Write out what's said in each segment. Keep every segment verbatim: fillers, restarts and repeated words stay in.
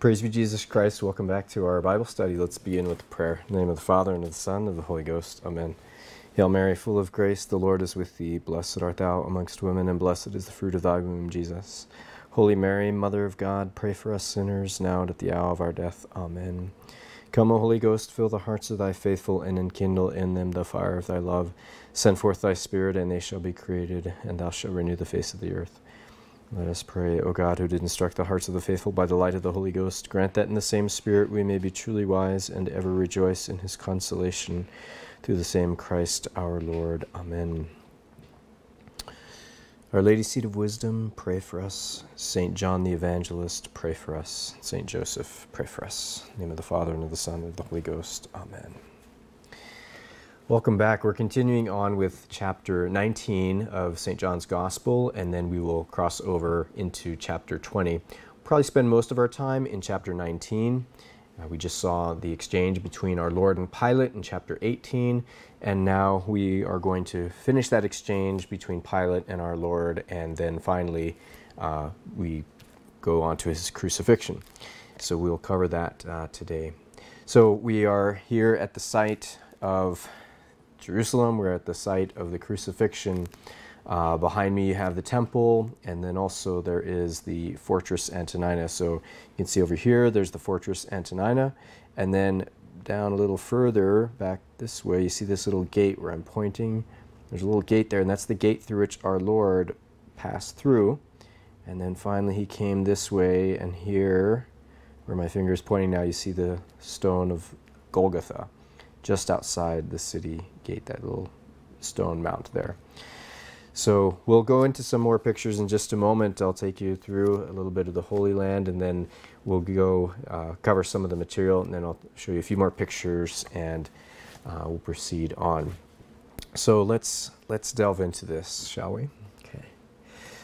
Praise be Jesus Christ. Welcome back to our Bible study. Let's begin with the prayer. In the name of the Father, and of the Son, and of the Holy Ghost. Amen. Hail Mary, full of grace, the Lord is with thee. Blessed art thou amongst women, and blessed is the fruit of thy womb, Jesus. Holy Mary, Mother of God, pray for us sinners, now and at the hour of our death. Amen. Come, O Holy Ghost, fill the hearts of thy faithful, and enkindle in them the fire of thy love. Send forth thy Spirit, and they shall be created, and thou shalt renew the face of the earth. Let us pray. O God, who did instruct the hearts of the faithful by the light of the Holy Ghost, grant that in the same Spirit we may be truly wise and ever rejoice in his consolation. Through the same Christ our Lord. Amen. Our Lady, Seat of Wisdom, pray for us. Saint John the Evangelist, pray for us. Saint Joseph, pray for us. In the name of the Father, and of the Son, and of the Holy Ghost. Amen. Welcome back. We're continuing on with chapter nineteen of Saint John's Gospel, and then we will cross over into chapter twenty. We'll probably spend most of our time in chapter nineteen. Uh, we just saw the exchange between our Lord and Pilate in chapter eighteen, and now we are going to finish that exchange between Pilate and our Lord, and then finally uh, we go on to his crucifixion. So we'll cover that uh, today. So we are here at the site of Jerusalem. We're at the site of the crucifixion. Uh, behind me you have the temple, and then also there is the fortress Antonina. So you can see over here there's the fortress Antonina, and then down a little further back this way you see this little gate where I'm pointing. There's a little gate there, and that's the gate through which our Lord passed through, and then finally he came this way, and here where my finger is pointing now you see the stone of Golgotha just outside the city gate, that little stone mount there. So we'll go into some more pictures in just a moment. I'll take you through a little bit of the Holy Land, and then we'll go uh, cover some of the material, and then I'll show you a few more pictures, and uh, we'll proceed on. So let's let's delve into this, shall we? Okay.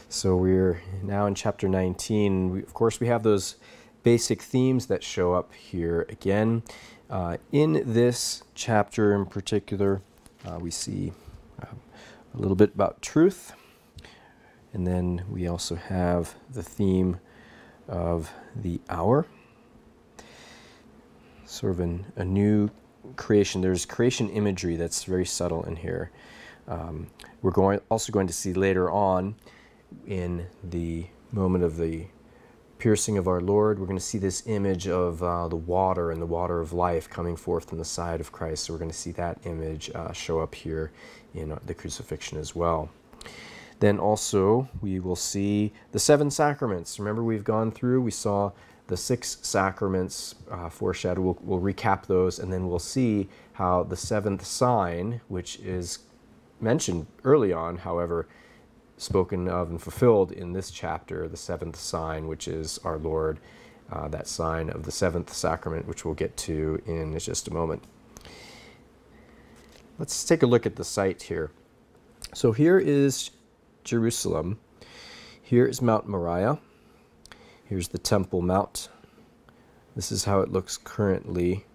So we're now in chapter nineteen. We, of course, we have those basic themes that show up here again. Uh, in this chapter in particular, uh, we see um, a little bit about truth, and then we also have the theme of the hour, sort of an, a new creation. There's creation imagery that's very subtle in here. Um, we're going also going to see later on in the moment of the piercing of our Lord, we're going to see this image of uh, the water and the water of life coming forth from the side of Christ. So we're going to see that image uh, show up here in the crucifixion as well. Then also we will see the seven sacraments. Remember, we've gone through, we saw the six sacraments uh, foreshadowed. We'll, we'll recap those, and then we'll see how the seventh sign, which is mentioned early on, however, spoken of and fulfilled in this chapter, the seventh sign, which is our Lord, uh, that sign of the seventh sacrament, which we'll get to in just a moment. Let's take a look at the site here. So here is Jerusalem. Here is Mount Moriah. Here's the Temple Mount. This is how it looks currently.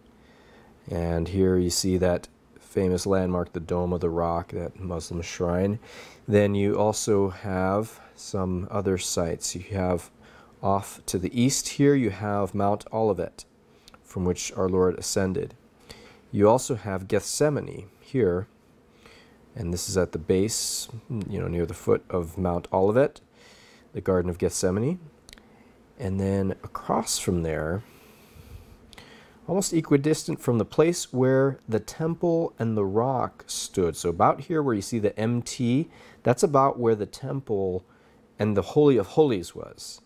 And here you see that famous landmark, the Dome of the Rock, that Muslim shrine. Then you also have some other sites. You have off to the east here, you have Mount Olivet, from which our Lord ascended. You also have Gethsemane here, and this is at the base, you know, near the foot of Mount Olivet, the Garden of Gethsemane. And then across from there, almost equidistant from the place where the temple and the rock stood. So about here where you see the M T, that's about where the temple and the Holy of Holies was.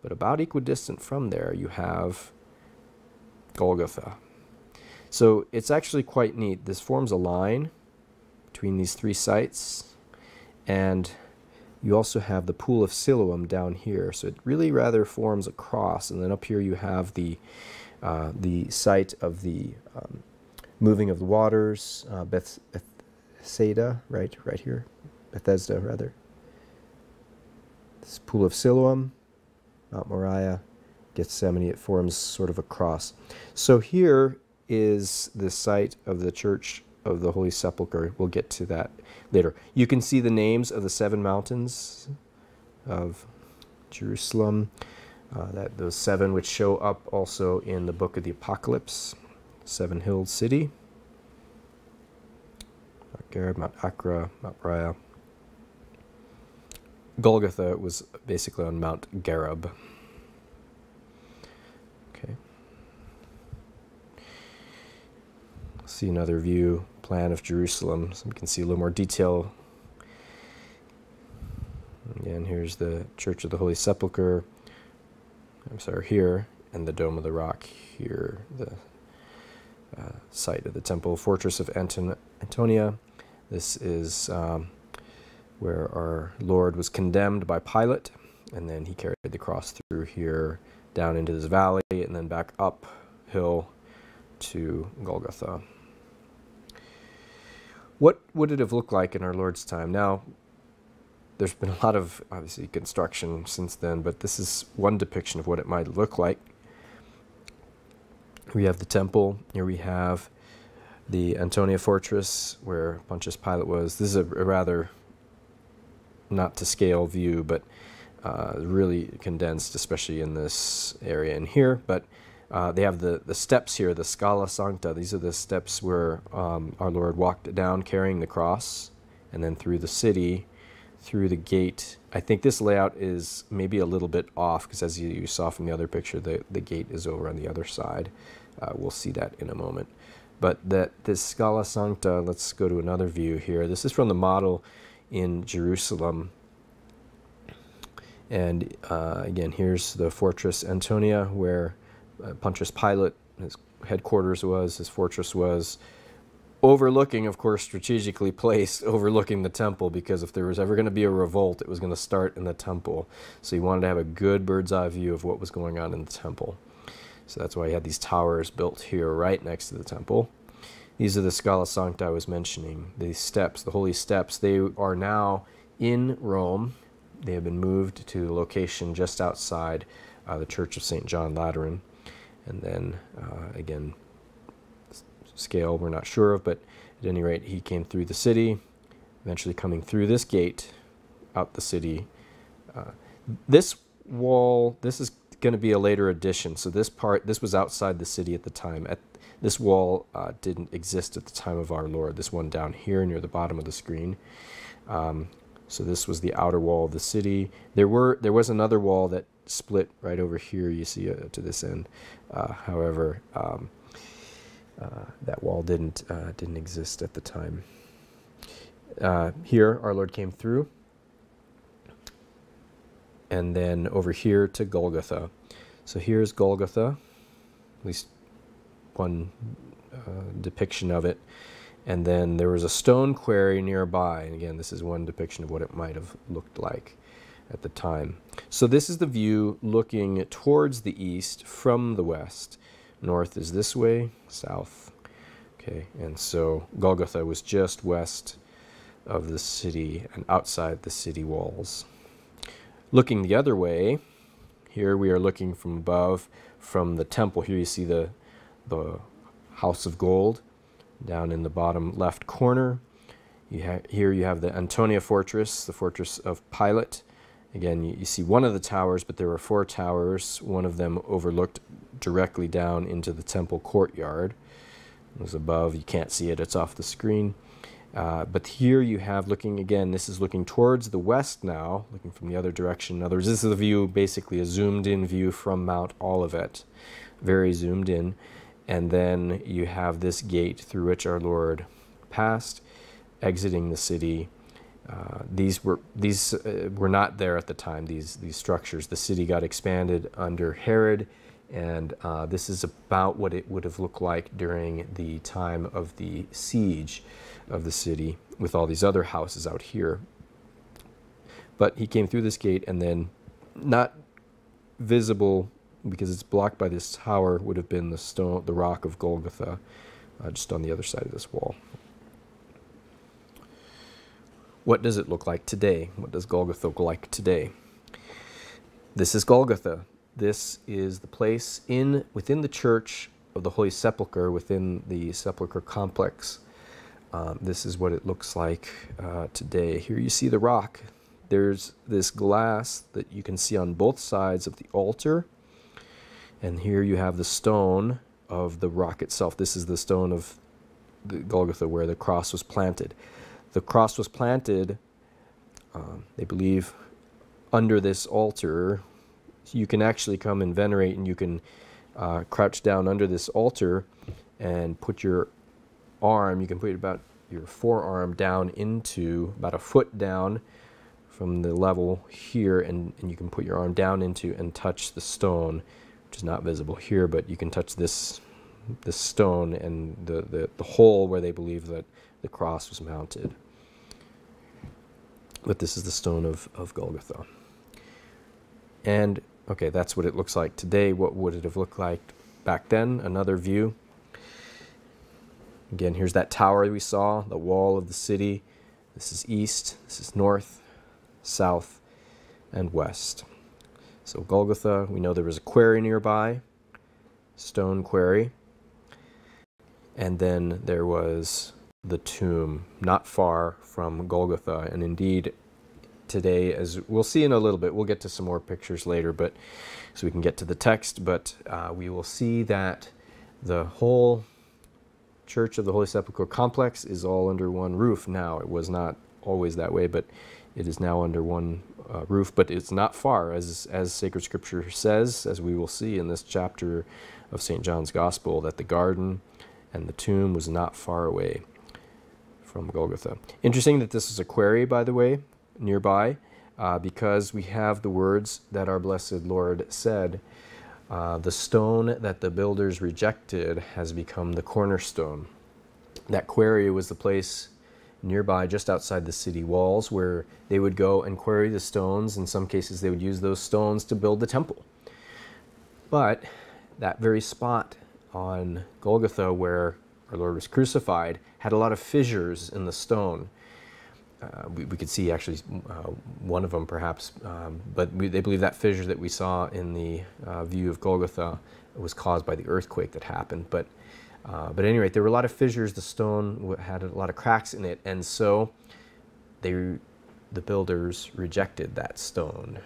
But about equidistant from there, you have Golgotha. So it's actually quite neat. This forms a line between these three sites. And you also have the Pool of Siloam down here. So it really rather forms a cross. And then up here you have the Uh, the site of the um, moving of the waters, uh, Beth Bethsaida, right, right here, Bethesda rather. This Pool of Siloam, Mount Moriah, Gethsemane. It forms sort of a cross. So here is the site of the Church of the Holy Sepulchre. We'll get to that later. You can see the names of the seven mountains of Jerusalem. Uh, that those seven which show up also in the book of the Apocalypse, seven-hilled city, Mount Gareb, Mount Acra, Mount Moriah. Golgotha was basically on Mount Gareb. Okay. See another view plan of Jerusalem, so we can see a little more detail. Again, here's the Church of the Holy Sepulchre. I'm sorry, here, and the Dome of the Rock here, the uh, site of the temple fortress of Anton Antonia. This is um, where our Lord was condemned by Pilate, and then he carried the cross through here, down into this valley, and then back uphill to Golgotha. What would it have looked like in our Lord's time? Now, there's been a lot of, obviously, construction since then, but this is one depiction of what it might look like. We have the temple. Here we have the Antonia Fortress, where Pontius Pilate was. This is a, a rather not-to-scale view, but uh, really condensed, especially in this area in here. But uh, they have the, the steps here, the Scala Sancta. These are the steps where um, our Lord walked down carrying the cross, and then through the city, through the gate. I think this layout is maybe a little bit off, because as you, you saw from the other picture, the, the gate is over on the other side. Uh, we'll see that in a moment. But that this Scala Sancta, let's go to another view here. This is from the model in Jerusalem. And uh, again, here's the Fortress Antonia, where uh, Pontius Pilate, his headquarters was, his fortress was, overlooking, of course, strategically placed, overlooking the temple, because if there was ever going to be a revolt, it was going to start in the temple. So he wanted to have a good bird's eye view of what was going on in the temple. So that's why he had these towers built here right next to the temple. These are the Scala Sancta I was mentioning. These steps, the holy steps, they are now in Rome. They have been moved to the location just outside uh, the Church of Saint John Lateran. And then, uh, again, scale we're not sure of, but at any rate, he came through the city, eventually coming through this gate out the city. Uh, this wall, this is going to be a later addition, so this part, this was outside the city at the time. At, this wall uh, didn't exist at the time of our Lord, this one down here near the bottom of the screen. Um, so this was the outer wall of the city. There were there was another wall that split right over here, you see, uh, to this end. Uh, however, um, Uh, that wall didn't uh, didn't exist at the time. Uh, here, our Lord came through, and then over here to Golgotha. So here's Golgotha, at least one uh, depiction of it. And then there was a stone quarry nearby. And again, this is one depiction of what it might have looked like at the time. So this is the view looking towards the east from the west. North is this way, south. Okay, and so Golgotha was just west of the city and outside the city walls. Looking the other way, here we are looking from above, from the temple. Here you see the, the house of gold. Down in the bottom left corner, you ha here you have the Antonia Fortress, the fortress of Pilate. Again, you, you see one of the towers, but there were four towers. One of them overlooked directly down into the temple courtyard. It was above. You can't see it. It's off the screen. Uh, but here you have looking, again, this is looking towards the west now, looking from the other direction. In other words, this is the view, basically a zoomed-in view from Mount Olivet, very zoomed in. And then you have this gate through which our Lord passed, exiting the city. Uh, these were these uh, were not there at the time, these, these structures. The city got expanded under Herod, and uh, this is about what it would have looked like during the time of the siege of the city with all these other houses out here. But he came through this gate, and then not visible, because it's blocked by this tower, would have been the stone, the rock of Golgotha, uh, just on the other side of this wall. What does it look like today? What does Golgotha look like today? This is Golgotha. This is the place in within the Church of the Holy Sepulchre, within the Sepulchre complex. Um, this is what it looks like uh, today. Here you see the rock, There's this glass that you can see on both sides of the altar. And here you have the stone of the rock itself. This is the stone of the Golgotha where the cross was planted. The cross was planted, um, they believe, under this altar. You can actually come and venerate, and you can uh, crouch down under this altar and put your arm, you can put about your forearm down into, about a foot down from the level here, and, and you can put your arm down into and touch the stone, which is not visible here, but you can touch this this stone and the, the, the hole where they believe that the cross was mounted. But this is the stone of, of Golgotha. And, okay, that's what it looks like today. What would it have looked like back then? Another view. Again, here's that tower we saw, the wall of the city. This is east, this is north, south, and west. So Golgotha, we know there was a quarry nearby, stone quarry. And then there was the tomb, not far from Golgotha. And indeed, today, as we'll see in a little bit, we'll get to some more pictures later, but so we can get to the text, but uh, we will see that the whole Church of the Holy Sepulchre complex is all under one roof now. It was not always that way, but it is now under one uh, roof, but it's not far, as, as Sacred Scripture says, as we will see in this chapter of Saint John's Gospel, that the garden and the tomb was not far away from Golgotha. Interesting that this is a quarry, by the way, nearby, uh, because we have the words that our blessed Lord said, uh, the stone that the builders rejected has become the cornerstone. That quarry was the place nearby, just outside the city walls, where they would go and quarry the stones. In some cases, they would use those stones to build the temple. But that very spot on Golgotha where our Lord was crucified had a lot of fissures in the stone. Uh, we, we could see actually uh, one of them perhaps, um, but we, they believe that fissure that we saw in the uh, view of Golgotha was caused by the earthquake that happened. But, uh, but at any rate, there were a lot of fissures. The stone had a lot of cracks in it, and so they, the builders rejected that stone.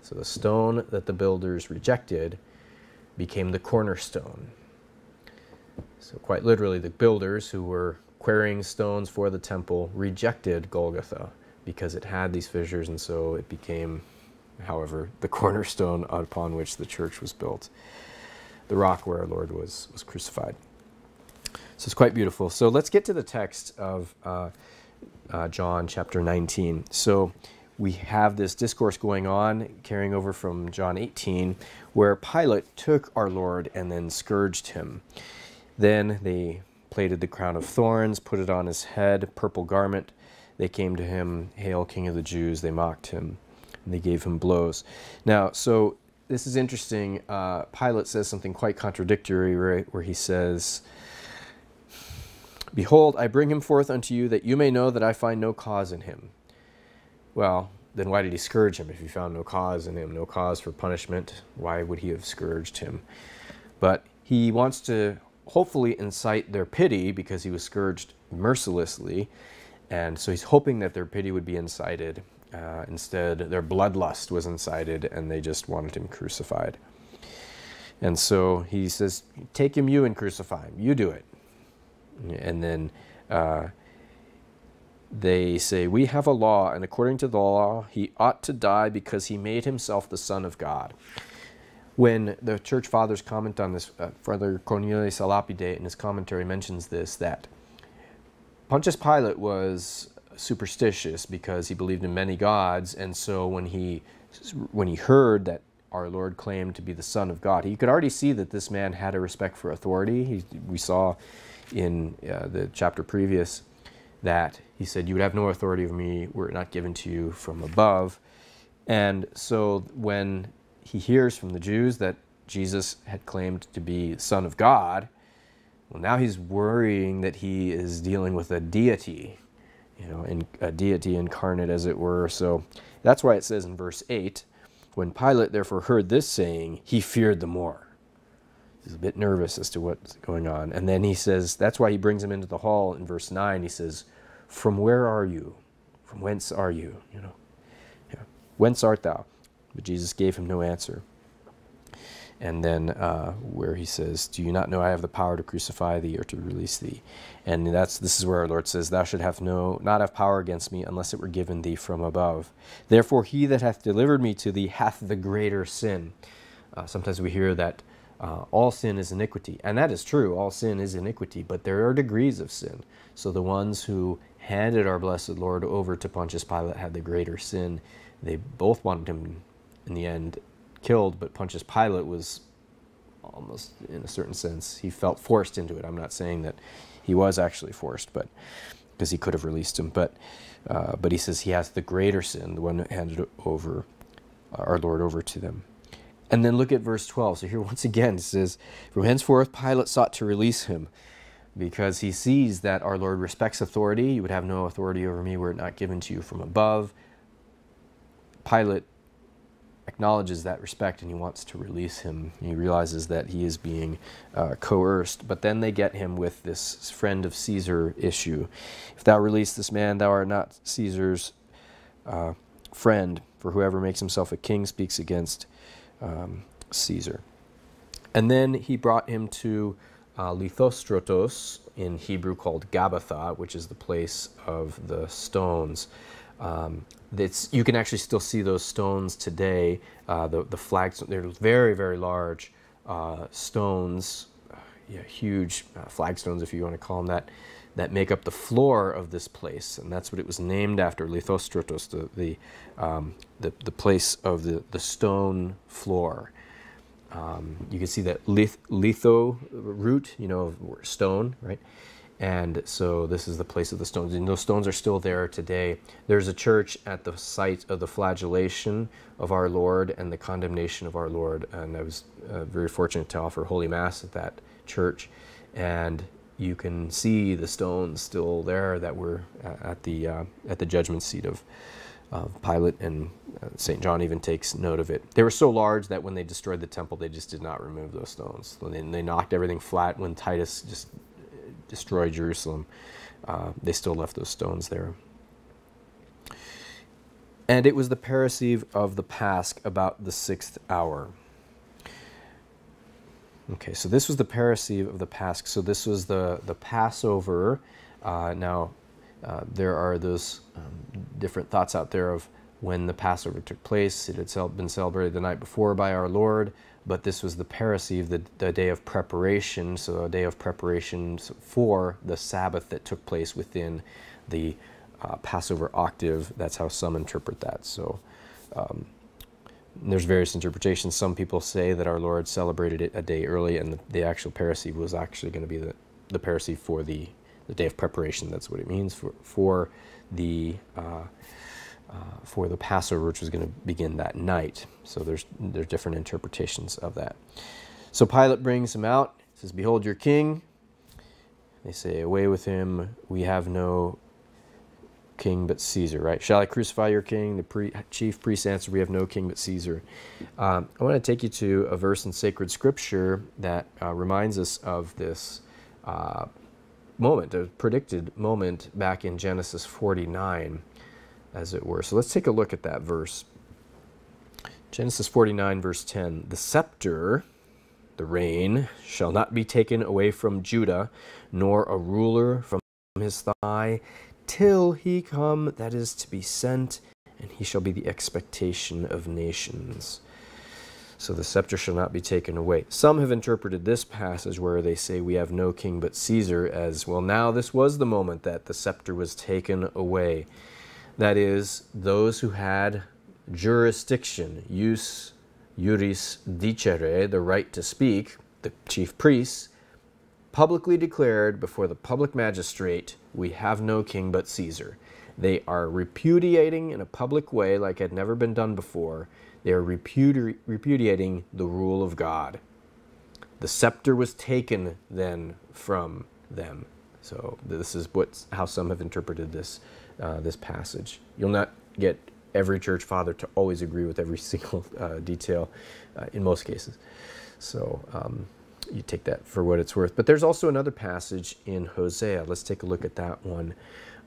So the stone that the builders rejected became the cornerstone. So quite literally, the builders who were quarrying stones for the temple rejected Golgotha because it had these fissures, and so it became, however, the cornerstone upon which the church was built, the rock where our Lord was, was crucified. So it's quite beautiful. So let's get to the text of uh, uh, John chapter nineteen. So we have this discourse going on, carrying over from John eighteen, where Pilate took our Lord and then scourged him. Then they plaited the crown of thorns, put it on his head, purple garment. They came to him, "Hail, King of the Jews." They mocked him, and they gave him blows. Now, so this is interesting. Uh, Pilate says something quite contradictory, right, where he says, "Behold, I bring him forth unto you, that you may know that I find no cause in him." Well, then why did he scourge him if he found no cause in him, no cause for punishment? Why would he have scourged him? But he wants to hopefully incite their pity, because he was scourged mercilessly, and so he's hoping that their pity would be incited. Uh, instead, their bloodlust was incited, and they just wanted him crucified. And so he says, "Take him you and crucify him. You do it." And then uh, they say, "We have a law, and according to the law, he ought to die because he made himself the Son of God." When the church fathers comment on this, uh, Father Cornelius a Lapide in his commentary mentions this, that Pontius Pilate was superstitious because he believed in many gods, and so when he, when he heard that our Lord claimed to be the Son of God, he could already see that this man had a respect for authority. He, we saw in uh, the chapter previous that he said, "You would have no authority over me were it not given to you from above." And so when he hears from the Jews that Jesus had claimed to be Son of God, well, now he's worrying that he is dealing with a deity, you know, in, a deity incarnate, as it were. So that's why it says in verse eight, "When Pilate therefore heard this saying, he feared the more." He's a bit nervous as to what's going on. And then he says, that's why he brings him into the hall in verse nine. He says, "From where are you? From whence are you?" You know, Whence art thou? But Jesus gave him no answer. And then uh, where he says, do you not know I have the power to crucify thee or to release thee? And that's this is where our Lord says, thou should have no, not have power against me unless it were given thee from above. Therefore he that hath delivered me to thee hath the greater sin. Uh, sometimes we hear that uh, all sin is iniquity. And that is true, all sin is iniquity, but there are degrees of sin. So the ones who handed our blessed Lord over to Pontius Pilate had the greater sin. They both wanted him in the end killed, but Pontius Pilate was almost, in a certain sense, he felt forced into it. I'm not saying that he was actually forced, but because he could have released him. But uh, but he says he has the greater sin, the one that handed over uh, our Lord over to them. And then look at verse twelve. So here once again it says, from henceforth Pilate sought to release him, because he sees that our Lord respects authority. You would have no authority over me were it not given to you from above. Pilate acknowledges that respect and he wants to release him. He realizes that he is being uh, coerced, but then they get him with this friend of Caesar issue. If thou release this man, thou art not Caesar's uh, friend, for whoever makes himself a king speaks against um, Caesar. And then he brought him to uh, Lithostrotos, in Hebrew called Gabbatha, which is the place of the stones. Um, It's, you can actually still see those stones today, uh, the, the flagstones. They're very, very large uh, stones, uh, yeah, huge uh, flagstones, if you want to call them that, that make up the floor of this place. And that's what it was named after, Lithostrotos, the, the, um, the, the place of the, the stone floor. Um, you can see that lith, litho root, you know, stone, right? And so this is the place of the stones, and those stones are still there today. There's a church at the site of the flagellation of our Lord and the condemnation of our Lord, and I was uh, very fortunate to offer Holy Mass at that church, and you can see the stones still there that were at the uh, at the judgment seat of uh, Pilate, and uh, Saint John even takes note of it. They were so large that when they destroyed the temple, they just did not remove those stones. And they knocked everything flat when Titus just destroy Jerusalem, uh, they still left those stones there. And it was the Parasceve of the Pasch about the sixth hour. Okay, so this was the Parasceve of the Pasch. So this was the, the Passover. Uh, now, uh, there are those um, different thoughts out there of when the Passover took place. It had been celebrated the night before by our Lord, but this was the Parasceve, the, the day of preparation, so a day of preparation for the Sabbath that took place within the uh, Passover octave. That's how some interpret that. So um, there's various interpretations. Some people say that our Lord celebrated it a day early, and the, the actual Parasceve was actually going to be the, the Parasceve for the, the day of preparation. That's what it means for, for the... Uh, Uh, for the Passover, which was going to begin that night. So there's there's different interpretations of that. So Pilate brings him out, says, behold your king. They say, away with him, we have no king but Caesar, right? Shall I crucify your king? The pre chief priest answered, we have no king but Caesar. Um, I want to take you to a verse in sacred scripture that uh, reminds us of this uh, moment, a predicted moment back in Genesis forty-nine. As it were. So let's take a look at that verse. Genesis forty-nine, verse ten. The scepter, the reign, shall not be taken away from Judah, nor a ruler from his thigh, till he come that is to be sent, and he shall be the expectation of nations. So the scepter shall not be taken away. Some have interpreted this passage where they say we have no king but Caesar as, well, now this was the moment that the scepter was taken away. That is, those who had jurisdiction, jus juris dicere, the right to speak, the chief priests, publicly declared before the public magistrate, we have no king but Caesar. They are repudiating in a public way like had never been done before. They are repudi repudiating the rule of God. The scepter was taken then from them. So this is what, how some have interpreted this. Uh, this passage. You'll not get every church father to always agree with every single uh, detail uh, in most cases. So um, you take that for what it's worth. But there's also another passage in Hosea. Let's take a look at that one.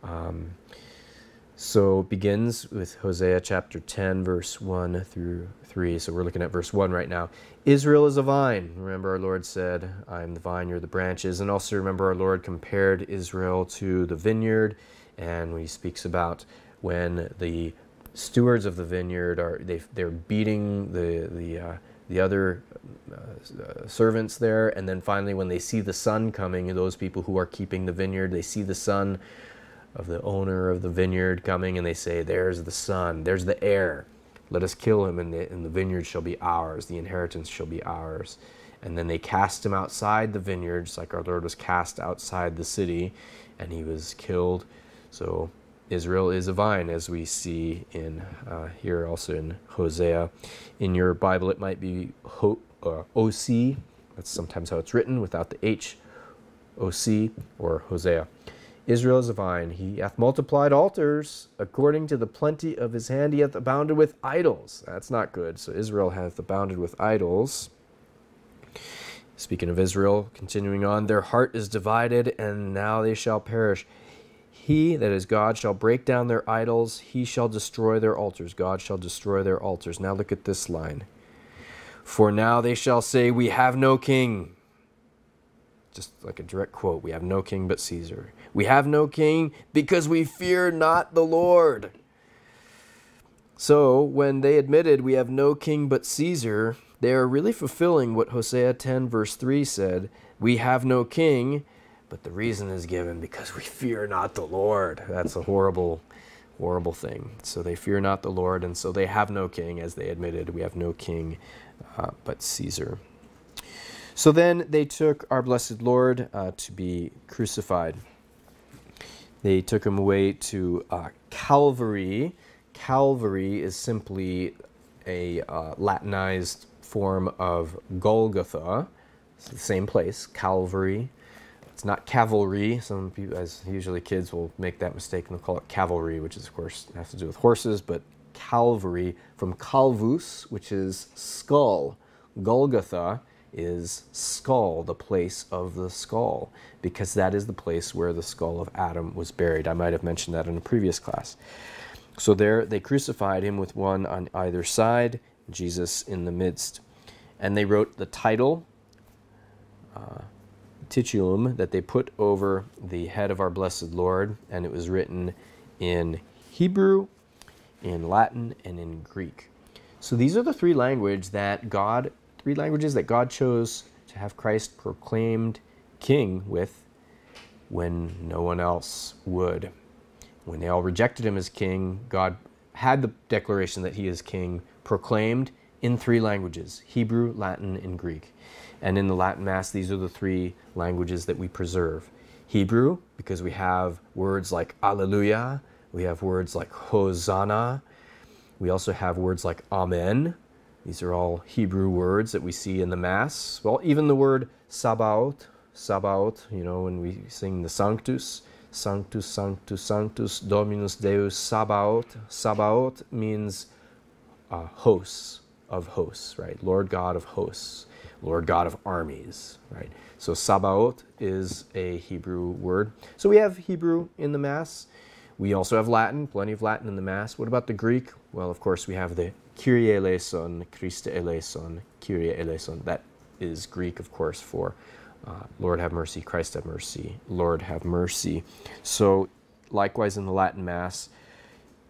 Um, So it begins with Hosea chapter ten, verse one through three. So we're looking at verse one right now. Israel is a vine. Remember our Lord said, I am the vine, you're the branches. And also remember our Lord compared Israel to the vineyard. And he speaks about when the stewards of the vineyard, are they, they're beating the, the, uh, the other uh, servants there. And then finally when they see the sun coming, those people who are keeping the vineyard, they see the sun of the owner of the vineyard coming, and they say, there's the son, there's the heir, let us kill him, and the, and the vineyard shall be ours, the inheritance shall be ours. And then they cast him outside the vineyard, just like our Lord was cast outside the city, and he was killed. So Israel is a vine, as we see in uh, here also in Hosea. In your Bible, it might be ho uh, O C, that's sometimes how it's written, without the H, O C, or Hosea. Israel is a vine, he hath multiplied altars, according to the plenty of his hand he hath abounded with idols. That's not good. So Israel hath abounded with idols. Speaking of Israel, continuing on, their heart is divided, and now they shall perish. He, that is God, shall break down their idols, he shall destroy their altars. God shall destroy their altars. Now look at this line. For now they shall say, we have no king. Just like a direct quote, we have no king but Caesar. We have no king because we fear not the Lord. So when they admitted we have no king but Caesar, they are really fulfilling what Hosea ten verse three said, we have no king, but the reason is given because we fear not the Lord. That's a horrible, horrible thing. So they fear not the Lord, and so they have no king, as they admitted, we have no king uh, but Caesar. So then they took our blessed Lord uh, to be crucified. They took him away to uh, Calvary. Calvary is simply a uh, Latinized form of Golgotha. It's the same place, Calvary. It's not cavalry. Some people, as usually kids, will make that mistake and they'll call it cavalry, which is, of course, has to do with horses, but Calvary, from calvus, which is skull. Golgotha is skull, the place of the skull, because that is the place where the skull of Adam was buried. I might have mentioned that in a previous class. So there they crucified him with one on either side, Jesus in the midst. And they wrote the title, uh, titulum, that they put over the head of our blessed Lord, and it was written in Hebrew, in Latin, and in Greek. So these are the three languages that God Three languages that God chose to have Christ proclaimed king with when no one else would. When they all rejected him as king, God had the declaration that he is king proclaimed in three languages, Hebrew, Latin, and Greek. And in the Latin Mass, these are the three languages that we preserve. Hebrew, because we have words like Alleluia, we have words like Hosanna, we also have words like Amen. These are all Hebrew words that we see in the Mass. Well, even the word Sabaoth, Sabaoth, you know, when we sing the Sanctus, Sanctus, Sanctus, Sanctus, Dominus Deus, Sabaoth. Sabaoth means uh, hosts of hosts, right? Lord God of hosts, Lord God of armies, right? So Sabaoth is a Hebrew word. So we have Hebrew in the Mass. We also have Latin, plenty of Latin in the Mass. What about the Greek? Well, of course, we have the Kyrie eleison, Christe eleison, Kyrie eleison. That is Greek, of course, for uh, Lord have mercy, Christ have mercy, Lord have mercy. So likewise in the Latin Mass,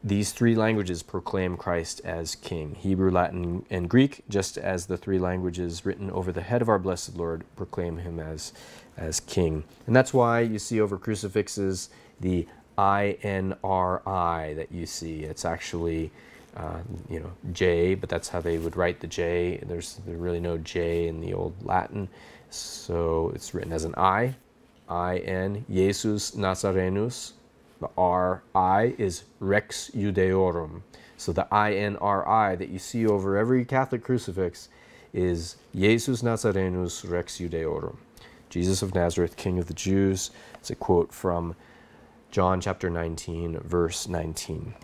these three languages proclaim Christ as King. Hebrew, Latin, and Greek, just as the three languages written over the head of our blessed Lord proclaim him as, as King. And that's why you see over crucifixes the I N R I that you see. It's actually... Uh, you know, J, but that's how they would write the J. There's there really no J in the old Latin, so it's written as an I, I N, Iesus Nazarenus. The R I is Rex Judeorum. So the I N R I that you see over every Catholic crucifix is Iesus Nazarenus Rex Judeorum, Jesus of Nazareth, King of the Jews. It's a quote from John chapter nineteen, verse nineteen.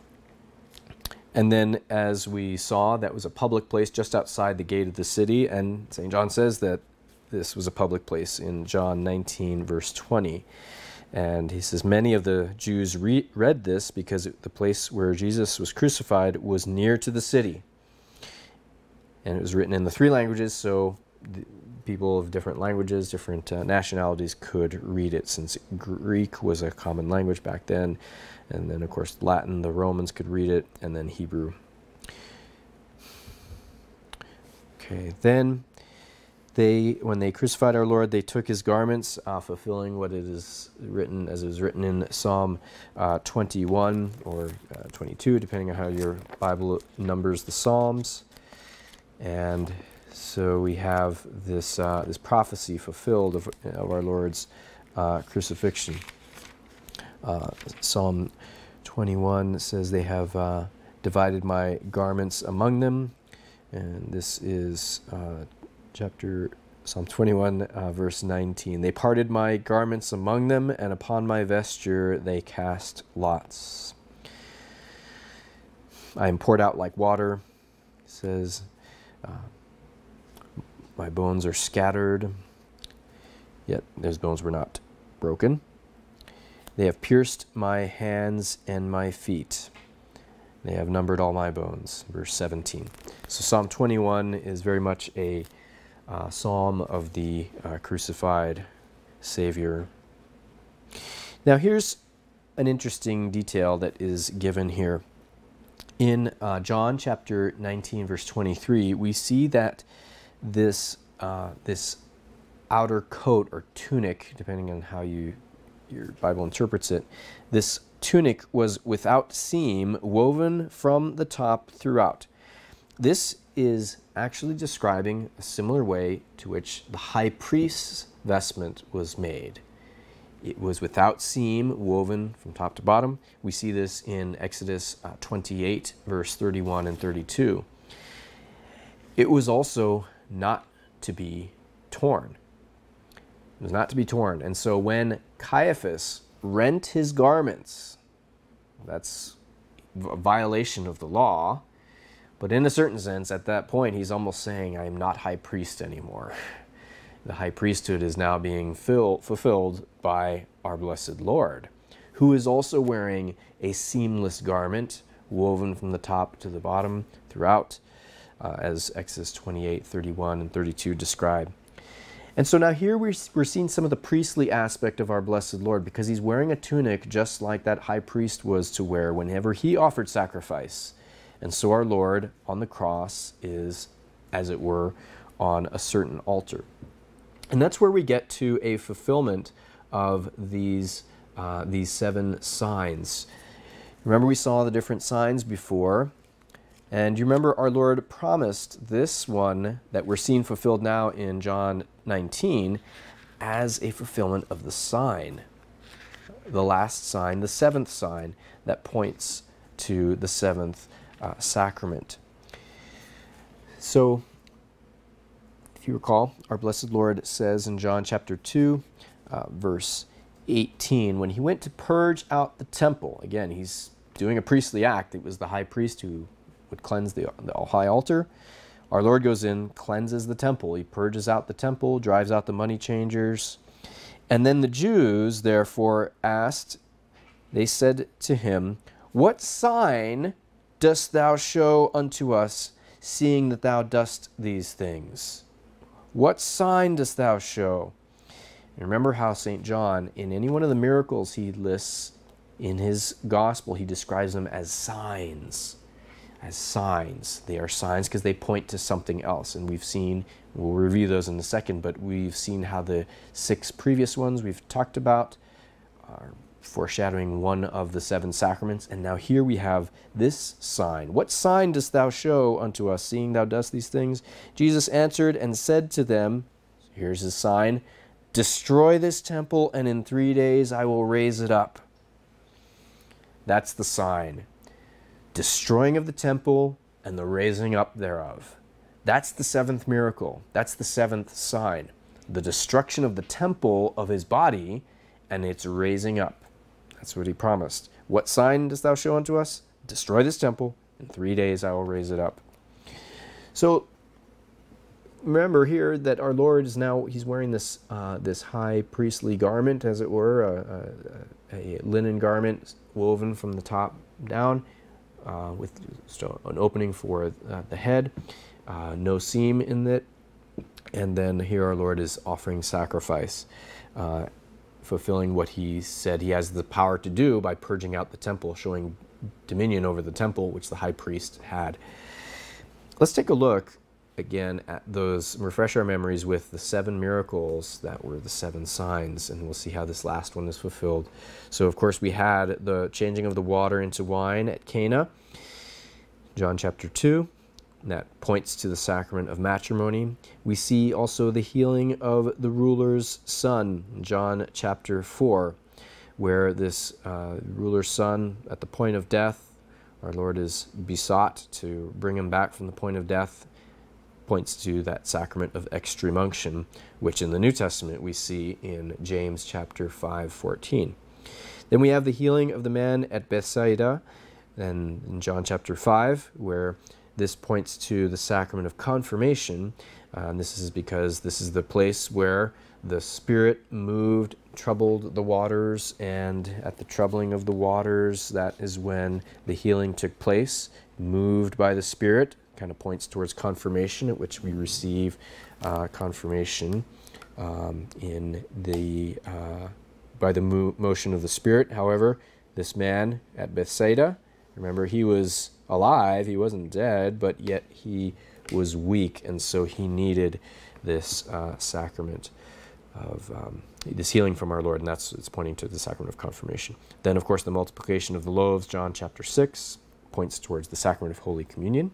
And then, as we saw, that was a public place just outside the gate of the city, and Saint John says that this was a public place in John nineteen, verse twenty. And he says, many of the Jews re read this because the place where Jesus was crucified was near to the city. And it was written in the three languages, so people of different languages, different uh, nationalities could read it, since Greek was a common language back then. And then, of course, Latin, the Romans could read it, and then Hebrew. Okay, then... They, when they crucified our Lord, they took his garments, uh, fulfilling what it is written, as it was written in Psalm uh, twenty-one or uh, twenty-two, depending on how your Bible numbers the Psalms. And so we have this uh, this prophecy fulfilled of, of our Lord's uh, crucifixion. Uh, Psalm twenty-one says, "They have uh, divided my garments among them," and this is. Uh, Chapter Psalm twenty-one, uh, verse nineteen. They parted my garments among them, and upon my vesture they cast lots. I am poured out like water. It says, uh, my bones are scattered, yet those bones were not broken. They have pierced my hands and my feet. They have numbered all my bones. Verse seventeen. So Psalm twenty-one is very much a Uh, psalm of the uh, crucified Savior. Now here's an interesting detail that is given here. In uh, John chapter nineteen, verse twenty-three, we see that this, uh, this outer coat or tunic, depending on how you, your Bible interprets it, this tunic was without seam, woven from the top throughout. This is actually describing a similar way to which the high priest's vestment was made. It was without seam, woven from top to bottom. We see this in Exodus uh, twenty-eight, verse thirty-one and thirty-two. It was also not to be torn. It was not to be torn. And so when Caiaphas rent his garments, that's a violation of the law. But in a certain sense, at that point, he's almost saying, I am not high priest anymore. The high priesthood is now being fill, fulfilled by our blessed Lord, who is also wearing a seamless garment, woven from the top to the bottom throughout, uh, as Exodus twenty-eight, thirty-one, and thirty-two describe. And so now here we're, we're seeing some of the priestly aspect of our blessed Lord, because he's wearing a tunic just like that high priest was to wear whenever he offered sacrifice. And so our Lord on the cross is, as it were, on a certain altar. And that's where we get to a fulfillment of these, uh, these seven signs. Remember, we saw the different signs before. And you remember our Lord promised this one that we're seeing fulfilled now in John nineteen as a fulfillment of the sign. The last sign, the seventh sign, that points to the seventh sign. Uh, sacrament. So, if you recall, our blessed Lord says in John chapter two, uh, verse eighteen, when he went to purge out the temple, again, he's doing a priestly act. It was the high priest who would cleanse the, the high altar. Our Lord goes in, cleanses the temple. He purges out the temple, drives out the money changers. And then the Jews, therefore, asked, they said to him, what sign dost thou show unto us, seeing that thou dost these things? What sign dost thou show? And remember how Saint John, in any one of the miracles he lists in his gospel, he describes them as signs. As signs. They are signs because they point to something else. And we've seen, we'll review those in a second, but we've seen how the six previous ones we've talked about are foreshadowing one of the seven sacraments. And now here we have this sign. What sign dost thou show unto us, seeing thou dost these things? Jesus answered and said to them, here's his sign, destroy this temple, and in three days I will raise it up. That's the sign. Destroying of the temple and the raising up thereof. That's the seventh miracle. That's the seventh sign. The destruction of the temple of his body and its raising up. That's what he promised. What sign dost thou show unto us? Destroy this temple. In three days I will raise it up. So remember here that our Lord is now, he's wearing this, uh, this high priestly garment, as it were, a, a, a linen garment woven from the top down, uh, with an opening for uh, the head, uh, no seam in it. And then here our Lord is offering sacrifice, uh, fulfilling what he said he has the power to do by purging out the temple, showing dominion over the temple, which the high priest had. Let's take a look again at those, refresh our memories with the seven miracles that were the seven signs, and we'll see how this last one is fulfilled. So of course we had the changing of the water into wine at Cana, John chapter two. That points to the sacrament of matrimony. We see also the healing of the ruler's son, John chapter four, where this uh, ruler's son, at the point of death, our Lord is besought to bring him back from the point of death, points to that sacrament of extreme unction, which in the New Testament we see in James chapter five, fourteen. Then we have the healing of the man at Bethsaida, and in John chapter five, where this points to the sacrament of confirmation, uh, and this is because this is the place where the Spirit moved, troubled the waters, and at the troubling of the waters, that is when the healing took place, moved by the Spirit, kind of points towards confirmation, at which we receive uh, confirmation um, in the, uh, by the mo motion of the Spirit. However, this man at Bethsaida, remember, he was alive, he wasn't dead, but yet he was weak, and so he needed this uh, sacrament of um, this healing from our Lord, and that's it's pointing to the sacrament of confirmation. Then, of course, the multiplication of the loaves, John chapter six, points towards the sacrament of Holy Communion.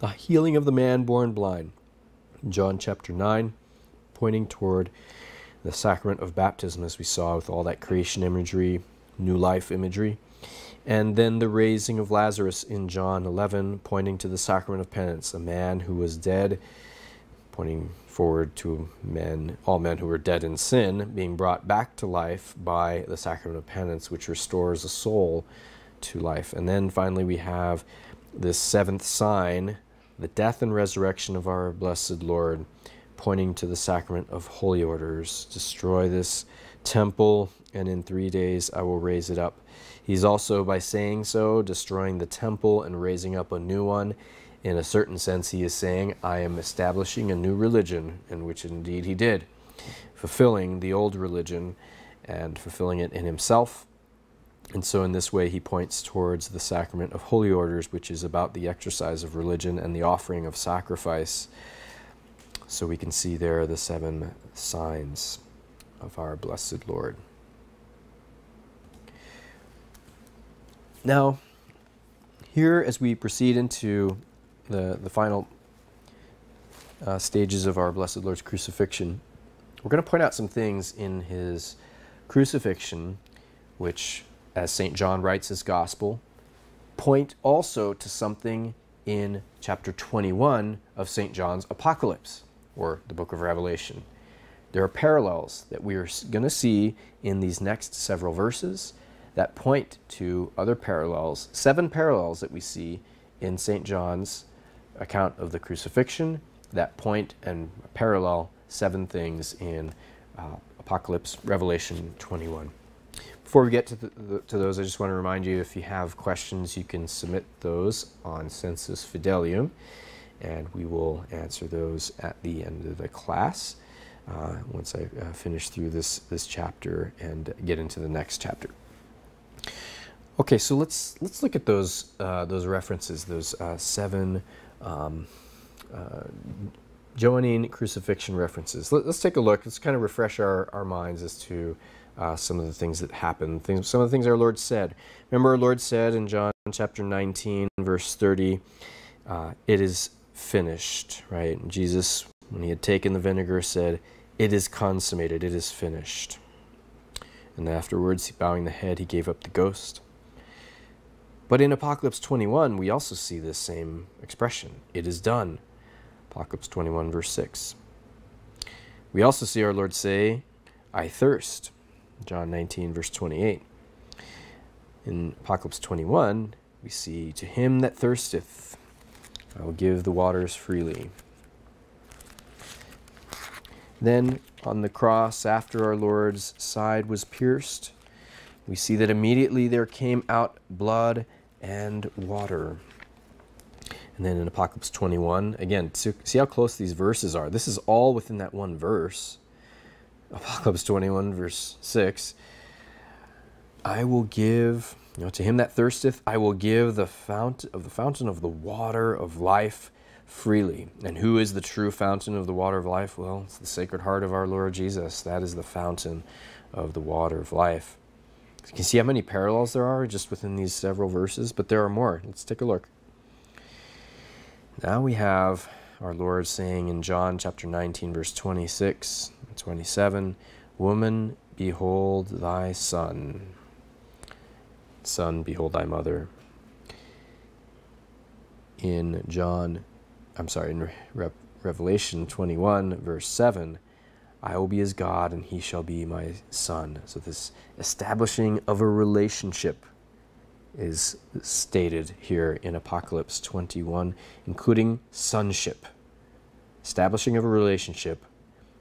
The healing of the man born blind, John chapter nine, pointing toward the sacrament of baptism, as we saw with all that creation imagery, new life imagery, and then the raising of Lazarus in John eleven, pointing to the sacrament of penance, a man who was dead, pointing forward to men, all men who were dead in sin, being brought back to life by the sacrament of penance, which restores a soul to life. And then finally we have this seventh sign, the death and resurrection of our blessed Lord, pointing to the sacrament of holy orders. Destroy this temple, and in three days I will raise it up. He's also, by saying so, destroying the temple and raising up a new one. In a certain sense, he is saying, I am establishing a new religion, in which indeed he did, fulfilling the old religion and fulfilling it in himself. And so in this way, he points towards the sacrament of holy orders, which is about the exercise of religion and the offering of sacrifice. So we can see there the seven signs of our blessed Lord. Now, here as we proceed into the, the final uh, stages of our Blessed Lord's crucifixion, we're going to point out some things in his crucifixion, which, as Saint John writes his Gospel, point also to something in chapter twenty-one of Saint John's Apocalypse, or the book of Revelation. There are parallels that we are going to see in these next several verses that point to other parallels, seven parallels that we see in Saint John's account of the crucifixion, that point and parallel seven things in uh, Apocalypse, Revelation twenty-one. Before we get to, the, the, to those, I just want to remind you, if you have questions, you can submit those on Sensus Fidelium, and we will answer those at the end of the class, uh, once I uh, finish through this, this chapter and get into the next chapter. Okay, so let's let's look at those uh, those references, those uh, seven um, uh, Joannine crucifixion references. Let, let's take a look. Let's kind of refresh our, our minds as to uh, some of the things that happened. Things, some of the things our Lord said. Remember, our Lord said in John chapter nineteen, verse thirty, uh, "It is finished." Right? And Jesus, when he had taken the vinegar, said, "It is consummated. It is finished." And afterwards, bowing the head, he gave up the ghost. But in Apocalypse twenty-one, we also see this same expression. It is done. Apocalypse twenty-one, verse six. We also see our Lord say, I thirst. John nineteen, verse twenty-eight. In Apocalypse twenty-one, we see, to him that thirsteth, I will give the waters freely. Then on the cross, after our Lord's side was pierced, we see that immediately there came out blood and water. And then in Apocalypse twenty-one, again, see how close these verses are. This is all within that one verse. Apocalypse twenty-one, verse six. I will give, you know, to him that thirsteth, I will give the fount of the fountain of the water of life freely. And who is the true fountain of the water of life? Well, it's the Sacred Heart of our Lord Jesus. That is the fountain of the water of life. You can see how many parallels there are just within these several verses, but there are more. Let's take a look. Now we have our Lord saying in John chapter nineteen, verse twenty-six and twenty-seven, Woman, behold thy son. Son, behold thy mother. In John, I'm sorry, in Re- Revelation twenty-one, verse seven, I will be his God, and he shall be my son. So this establishing of a relationship is stated here in Apocalypse twenty-one, including sonship. Establishing of a relationship,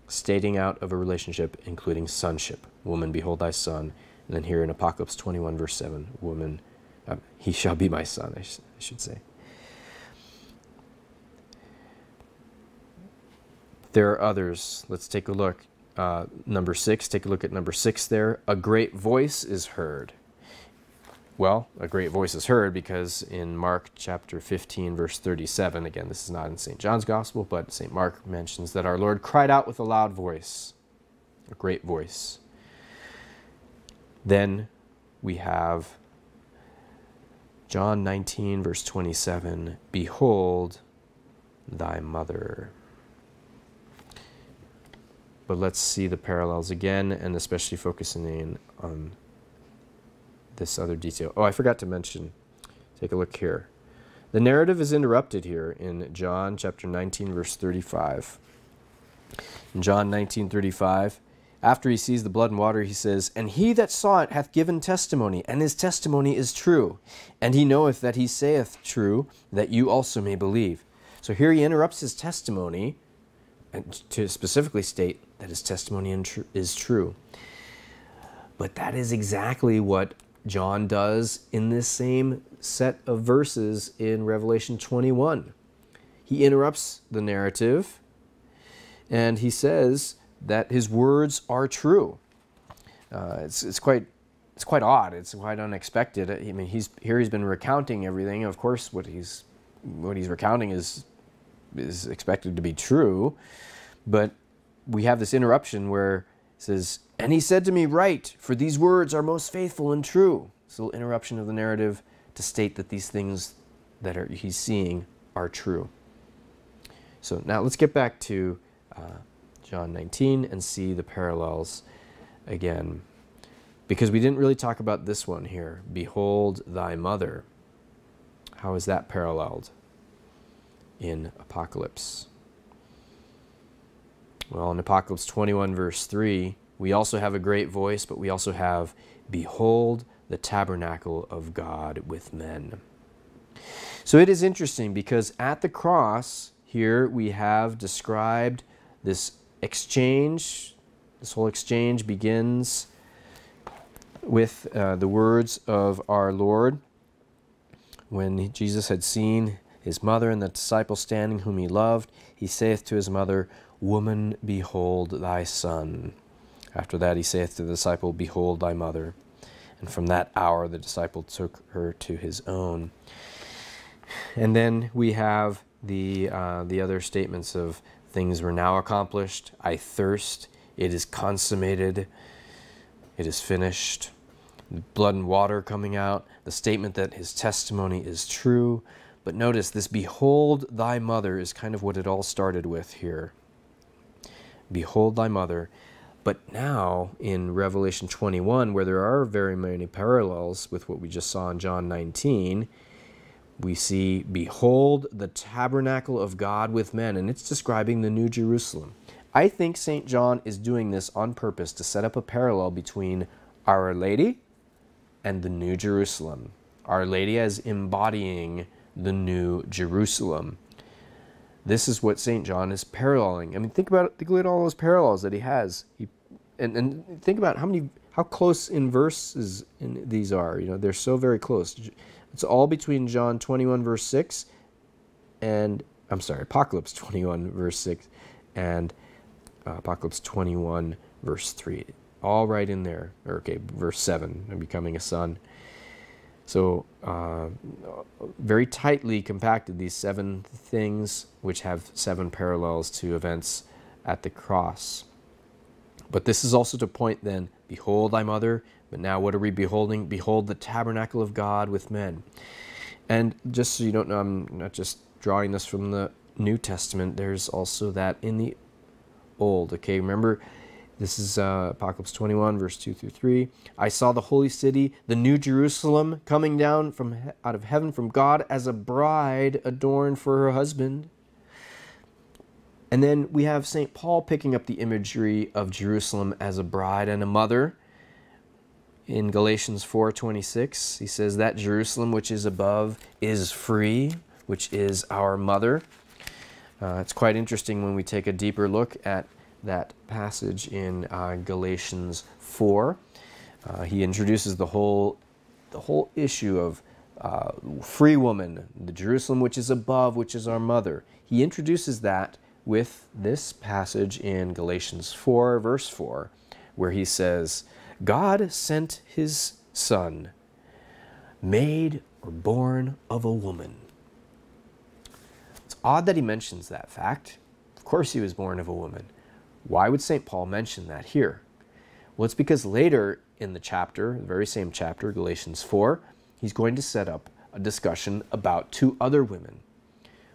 stating out of a relationship, including sonship. Woman, behold thy son. And then here in Apocalypse twenty-one, verse seven, woman, uh, he shall be my son, I, sh I should say. There are others. Let's take a look. Uh, number six, take a look at number six there. A great voice is heard. Well, a great voice is heard because in Mark chapter fifteen, verse thirty-seven, again, this is not in Saint John's Gospel, but Saint Mark mentions that our Lord cried out with a loud voice, a great voice. Then we have John nineteen, verse twenty-seven, Behold thy mother. But let's see the parallels again, and especially focusing in on this other detail. Oh, I forgot to mention. Take a look here. The narrative is interrupted here in John chapter nineteen, verse thirty-five. In John nineteen, thirty-five, after he sees the blood and water, he says, And he that saw it hath given testimony, and his testimony is true. And he knoweth that he saith true, that you also may believe. So here he interrupts his testimony and to specifically state that his testimony is true. But that is exactly what John does in this same set of verses in Revelation twenty-one. He interrupts the narrative, and he says that his words are true. Uh, it's, it's, quite, it's quite odd. It's quite unexpected. I mean, he's, here he's been recounting everything. Of course, what he's, what he's recounting is, is expected to be true, but we have this interruption where it says, And he said to me, Write, for these words are most faithful and true. It's a little interruption of the narrative to state that these things that are, he's seeing are true. So now let's get back to uh, John nineteen and see the parallels again. Because we didn't really talk about this one here. Behold thy mother. How is that paralleled in Apocalypse? Well, in Apocalypse twenty-one, verse three, we also have a great voice, but we also have, Behold the tabernacle of God with men. So it is interesting because at the cross, here we have described this exchange. This whole exchange begins with uh, the words of our Lord when Jesus had seen his mother and the disciple standing whom he loved. He saith to his mother, Woman, behold thy son. After that he saith to the disciple, Behold thy mother. And from that hour the disciple took her to his own. And then we have the, uh, the other statements of things were now accomplished. I thirst. It is consummated. It is finished. Blood and water coming out. The statement that his testimony is true. But notice this, Behold thy mother is kind of what it all started with here. Behold thy mother. But now, in Revelation twenty-one, where there are very many parallels with what we just saw in John nineteen, we see, Behold the tabernacle of God with men, and it's describing the New Jerusalem. I think Saint John is doing this on purpose to set up a parallel between Our Lady and the New Jerusalem. Our Lady as embodying the New Jerusalem. This is what Saint John is paralleling. I mean, think about it, think about all those parallels that he has. He, and, and think about how many, how close in verses in these are. You know, they're so very close. It's all between John twenty-one verse six, and I'm sorry, Apocalypse twenty-one verse six, and uh, Apocalypse twenty-one verse three. All right in there. Or, okay, verse seven, and becoming a son. So uh, very tightly compacted, these seven things, which have seven parallels to events at the cross. But this is also to point then, behold thy mother, but now what are we beholding? Behold the tabernacle of God with men. And just so you don't know, I'm not just drawing this from the New Testament, there's also that in the Old. Okay, remember, this is uh, Apocalypse twenty-one, verse two through three. I saw the holy city, the new Jerusalem, coming down from he out of heaven from God as a bride adorned for her husband. And then we have Saint Paul picking up the imagery of Jerusalem as a bride and a mother. In Galatians four twenty-six, he says that Jerusalem which is above is free, which is our mother. Uh, it's quite interesting when we take a deeper look at that passage in uh, Galatians four. Uh, he introduces the whole, the whole issue of uh, free woman, the Jerusalem which is above, which is our mother. He introduces that with this passage in Galatians four, verse four, where he says, God sent his son, made or born of a woman. It's odd that he mentions that fact. Of course he was born of a woman. Why would Saint Paul mention that here? Well, it's because later in the chapter, the very same chapter, Galatians four, he's going to set up a discussion about two other women.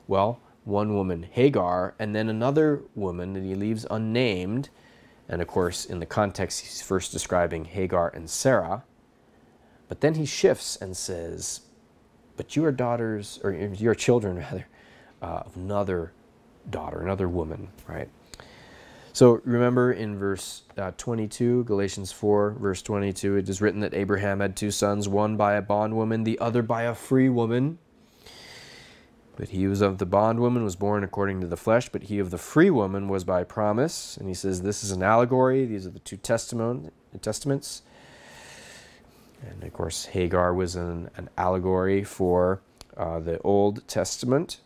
Well, one woman, Hagar, and then another woman that he leaves unnamed. And of course, in the context, he's first describing Hagar and Sarah. But then he shifts and says, but you are daughters, or you are children, rather, uh, of another daughter, another woman, right? So remember in verse uh, twenty-two, Galatians four, verse twenty-two, it is written that Abraham had two sons, one by a bondwoman, the other by a free woman. But he was of the bondwoman, was born according to the flesh, but he of the free woman was by promise. And he says this is an allegory. These are the two testimon testaments. And of course, Hagar was an, an allegory for uh, the Old Testament.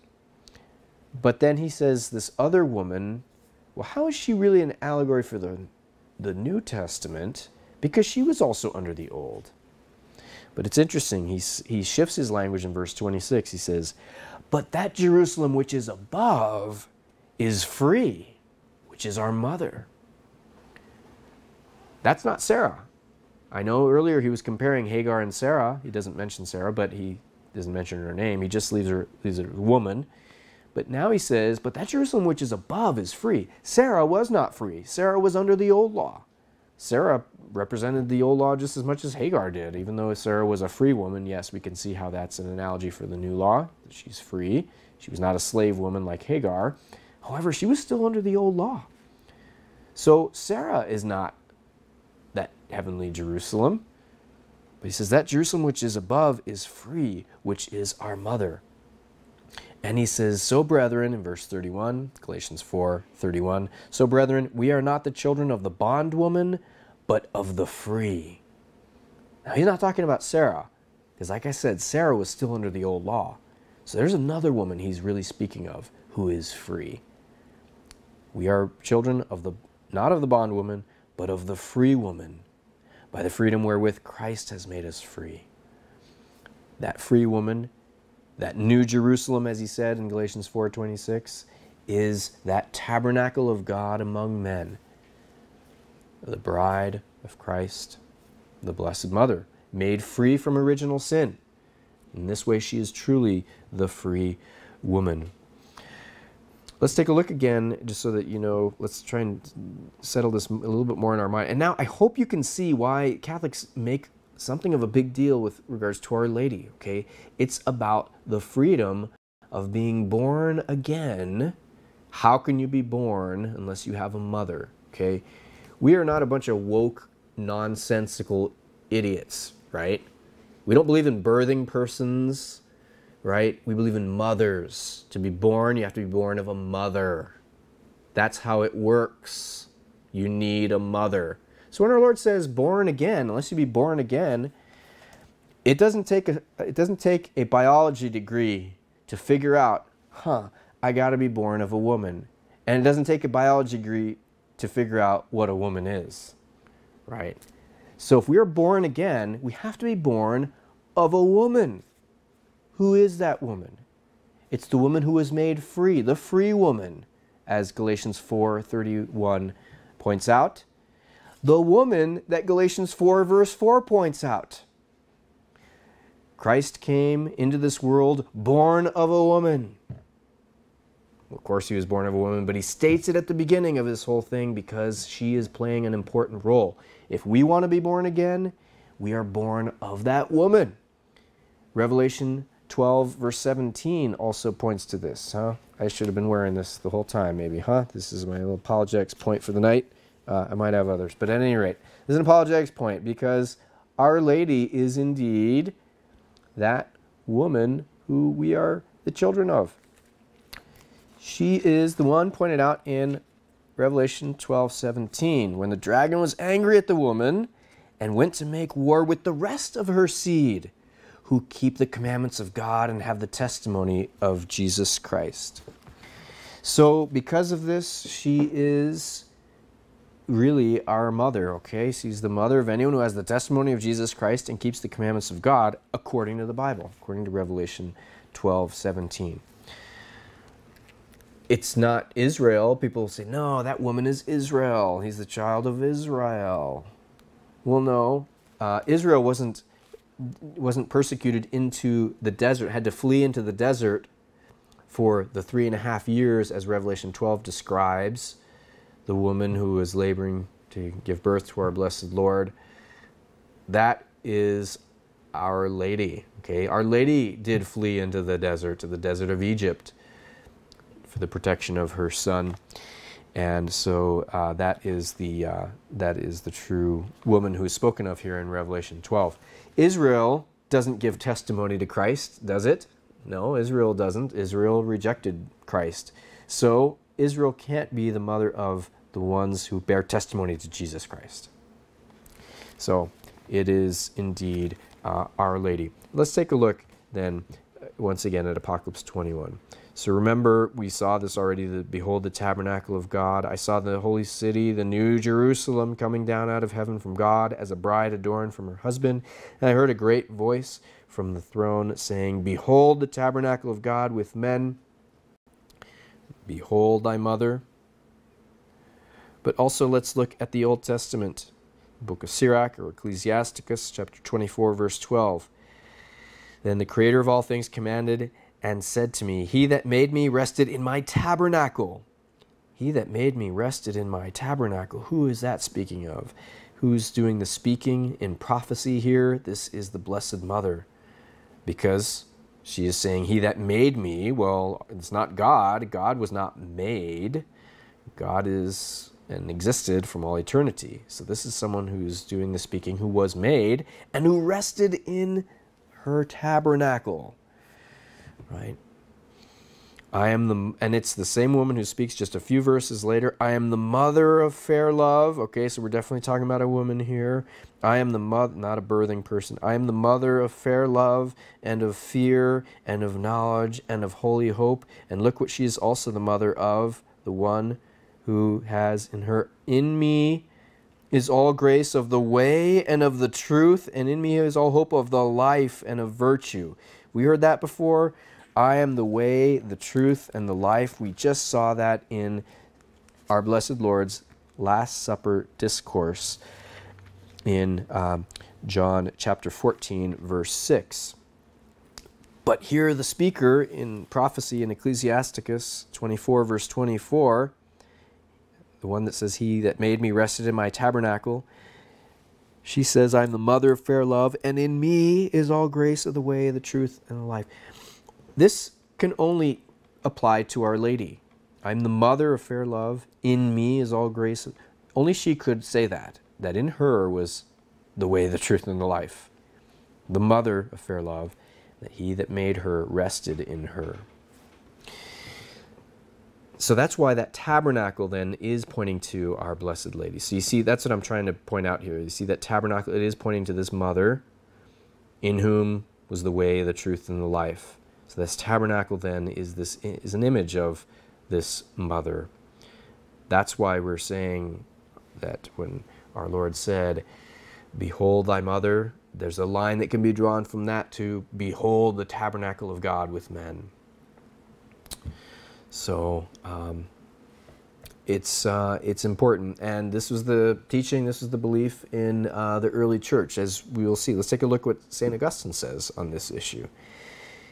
But then he says this other woman, well, how is she really an allegory for the, the New Testament? Because she was also under the Old. But it's interesting. He, he shifts his language in verse twenty-six. He says, but that Jerusalem which is above is free, which is our mother. That's not Sarah. I know earlier he was comparing Hagar and Sarah. He doesn't mention Sarah, but he doesn't mention her name. He just leaves her, leaves her woman. But now he says, but that Jerusalem which is above is free. Sarah was not free. Sarah was under the old law. Sarah represented the old law just as much as Hagar did. Even though Sarah was a free woman, yes, we can see how that's an analogy for the new law. She's free. She was not a slave woman like Hagar. However, she was still under the old law. So Sarah is not that heavenly Jerusalem. But he says that Jerusalem which is above is free, which is our mother. And he says, so brethren, in verse thirty-one, Galatians four, thirty-one, so brethren, we are not the children of the bondwoman, but of the free. Now, he's not talking about Sarah, because like I said, Sarah was still under the old law. So there's another woman he's really speaking of who is free. We are children of the, not of the bondwoman, but of the free woman, by the freedom wherewith Christ has made us free. That free woman, that new Jerusalem, as he said in Galatians four twenty-six, is that tabernacle of God among men, the bride of Christ, the Blessed Mother, made free from original sin. In this way, she is truly the free woman. Let's take a look again, just so that you know, let's try and settle this a little bit more in our mind. And now I hope you can see why Catholics make something of a big deal with regards to Our Lady, okay? It's about the freedom of being born again. How can you be born unless you have a mother, okay? We are not a bunch of woke, nonsensical idiots, right? We don't believe in birthing persons. right? We believe in mothers. To be born, you have to be born of a mother. That's how it works. You need a mother. So when our Lord says born again, unless you be born again, it doesn't take a, it doesn't take a biology degree to figure out, huh, I got to be born of a woman. And it doesn't take a biology degree to figure out what a woman is, right? So if we are born again, we have to be born of a woman. Who is that woman? It's the woman who was made free, the free woman, as Galatians four thirty-one points out. The woman that Galatians four verse four points out. Christ came into this world born of a woman. Of course he was born of a woman, but he states it at the beginning of this whole thing because she is playing an important role. If we want to be born again, we are born of that woman. Revelation twelve verse seventeen also points to this, huh? I should have been wearing this the whole time maybe, huh? This is my little apologetics point for the night. Uh, I might have others, but at any rate, this is an apologetics point because Our Lady is indeed that woman who we are the children of. She is the one pointed out in Revelation twelve seventeen, when the dragon was angry at the woman and went to make war with the rest of her seed, who keep the commandments of God and have the testimony of Jesus Christ. So because of this, she is really our mother, okay? She's the mother of anyone who has the testimony of Jesus Christ and keeps the commandments of God according to the Bible, according to Revelation twelve seventeen. It's not Israel. People say, no, that woman is Israel. He's the child of Israel. Well, no, uh, Israel wasn't wasn't persecuted into the desert, had to flee into the desert for the three and a half years, as Revelation twelve describes, the woman who was laboring to give birth to our blessed Lord. That is Our Lady, okay? Our Lady did flee into the desert, to the desert of Egypt, for the protection of her son. And so uh, that is the uh, that is the true woman who is spoken of here in Revelation twelve. Israel doesn't give testimony to Christ, does it? No, Israel doesn't. Israel rejected Christ. So Israel can't be the mother of the ones who bear testimony to Jesus Christ. So it is indeed uh, Our Lady. Let's take a look then once again at Apocalypse twenty-one. So remember, we saw this already, the, behold the tabernacle of God. I saw the holy city, the new Jerusalem, coming down out of heaven from God as a bride adorned from her husband. And I heard a great voice from the throne saying, behold the tabernacle of God with men. Behold thy mother. But also let's look at the Old Testament, the book of Sirach or Ecclesiasticus, chapter twenty-four, verse twelve. Then the creator of all things commanded and said to me, he that made me rested in my tabernacle. He that made me rested in my tabernacle. Who is that speaking of? Who's doing the speaking in prophecy here? This is the Blessed Mother, because she is saying, he that made me. Well, it's not God. God was not made. God is and existed from all eternity. So this is someone who's doing the speaking, who was made and who rested in her tabernacle. Right? I am the, and it's the same woman who speaks just a few verses later. I am the mother of fair love. Okay, so we're definitely talking about a woman here. I am the mother, not a birthing person. I am the mother of fair love and of fear and of knowledge and of holy hope. And look what she is also the mother of, the one who has in her, in me is all grace of the way and of the truth, and in me is all hope of the life and of virtue. We heard that before. I am the way, the truth, and the life. We just saw that in our Blessed Lord's Last Supper discourse in um, John chapter fourteen, verse six. But here the speaker in prophecy in Ecclesiasticus twenty-four, verse twenty-four, the one that says, he that made me rested in my tabernacle, she says, I am the mother of fair love, and in me is all grace of the way, the truth, and the life. This can only apply to Our Lady. I am the mother of fair love, in me is all grace. Only she could say that, that in her was the way, the truth, and the life. The mother of fair love, that he that made her rested in her. So that's why that tabernacle then is pointing to our Blessed Lady. So you see, that's what I'm trying to point out here. You see that tabernacle, it is pointing to this mother in whom was the way, the truth, and the life. So this tabernacle then is, this, is an image of this mother. That's why we're saying that when our Lord said, "Behold thy mother," there's a line that can be drawn from that to, "Behold the tabernacle of God with men." So um, it's uh, it's important, and this was the teaching, this was the belief in uh, the early church, as we will see. Let's take a look what Saint Augustine says on this issue.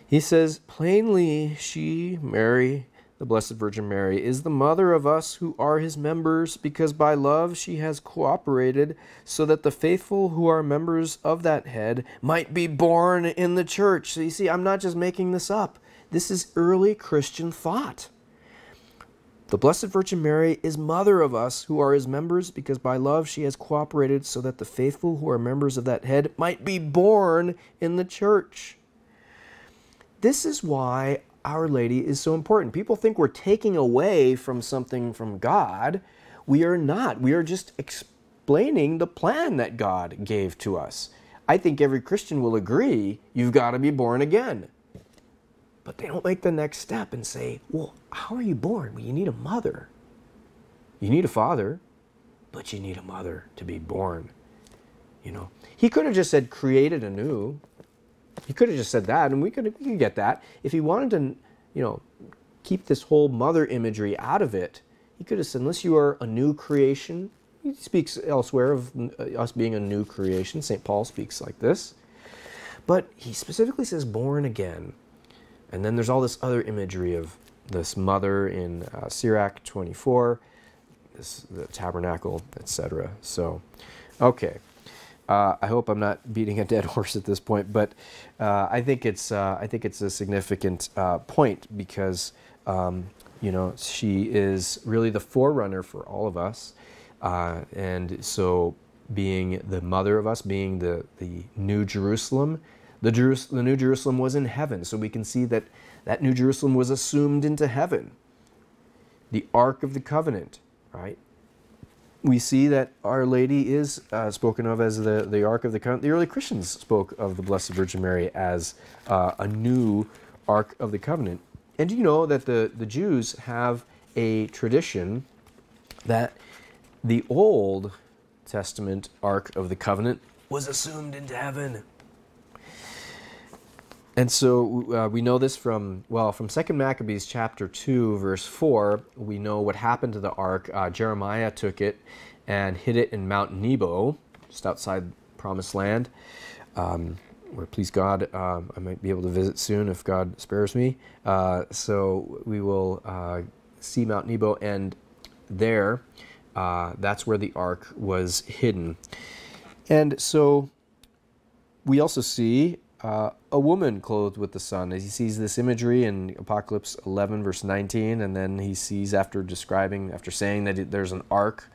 He says, "Plainly she, Mary, the Blessed Virgin Mary, is the mother of us who are his members, because by love she has cooperated so that the faithful who are members of that head might be born in the church." So you see, I'm not just making this up. This is early Christian thought. The Blessed Virgin Mary is mother of us who are his members, because by love she has cooperated so that the faithful who are members of that head might be born in the church. This is why Our Lady is so important. People think we're taking away from something from God. We are not. We are just explaining the plan that God gave to us. I think every Christian will agree, you've got to be born again. But they don't make the next step and say, well, how are you born? Well, you need a mother. You need a father, but you need a mother to be born. You know, he could have just said, "Created anew." He could have just said that, and we could, we could get that. If he wanted to, you know, keep this whole mother imagery out of it, he could have said, unless you are a new creation. He speaks elsewhere of us being a new creation. Saint Paul speaks like this. But he specifically says born again. And then there's all this other imagery of this mother in uh, Sirach twenty-four, this, the tabernacle, et cetera. So, okay. Uh, I hope I'm not beating a dead horse at this point, but uh, I think it's uh, I think it's a significant uh, point, because um, you know, she is really the forerunner for all of us, uh, and so being the mother of us, being the the New Jerusalem, the Jerus the New Jerusalem was in heaven, so we can see that that New Jerusalem was assumed into heaven. The Ark of the Covenant, right? We see that Our Lady is uh, spoken of as the, the Ark of the Covenant. The early Christians spoke of the Blessed Virgin Mary as uh, a new Ark of the Covenant. And do you know that the, the Jews have a tradition that the Old Testament Ark of the Covenant was assumed into heaven? And so uh, we know this from, well, from Second Maccabees chapter two, verse four, we know what happened to the ark. Uh, Jeremiah took it and hid it in Mount Nebo, just outside Promised Land, um, where, please God, uh, I might be able to visit soon if God spares me. Uh, so we will uh, see Mount Nebo, and there, uh, that's where the ark was hidden. And so we also see Uh, a woman clothed with the sun, as he sees this imagery in Apocalypse eleven, verse nineteen, and then he sees, after describing, after saying that it, there's an ark,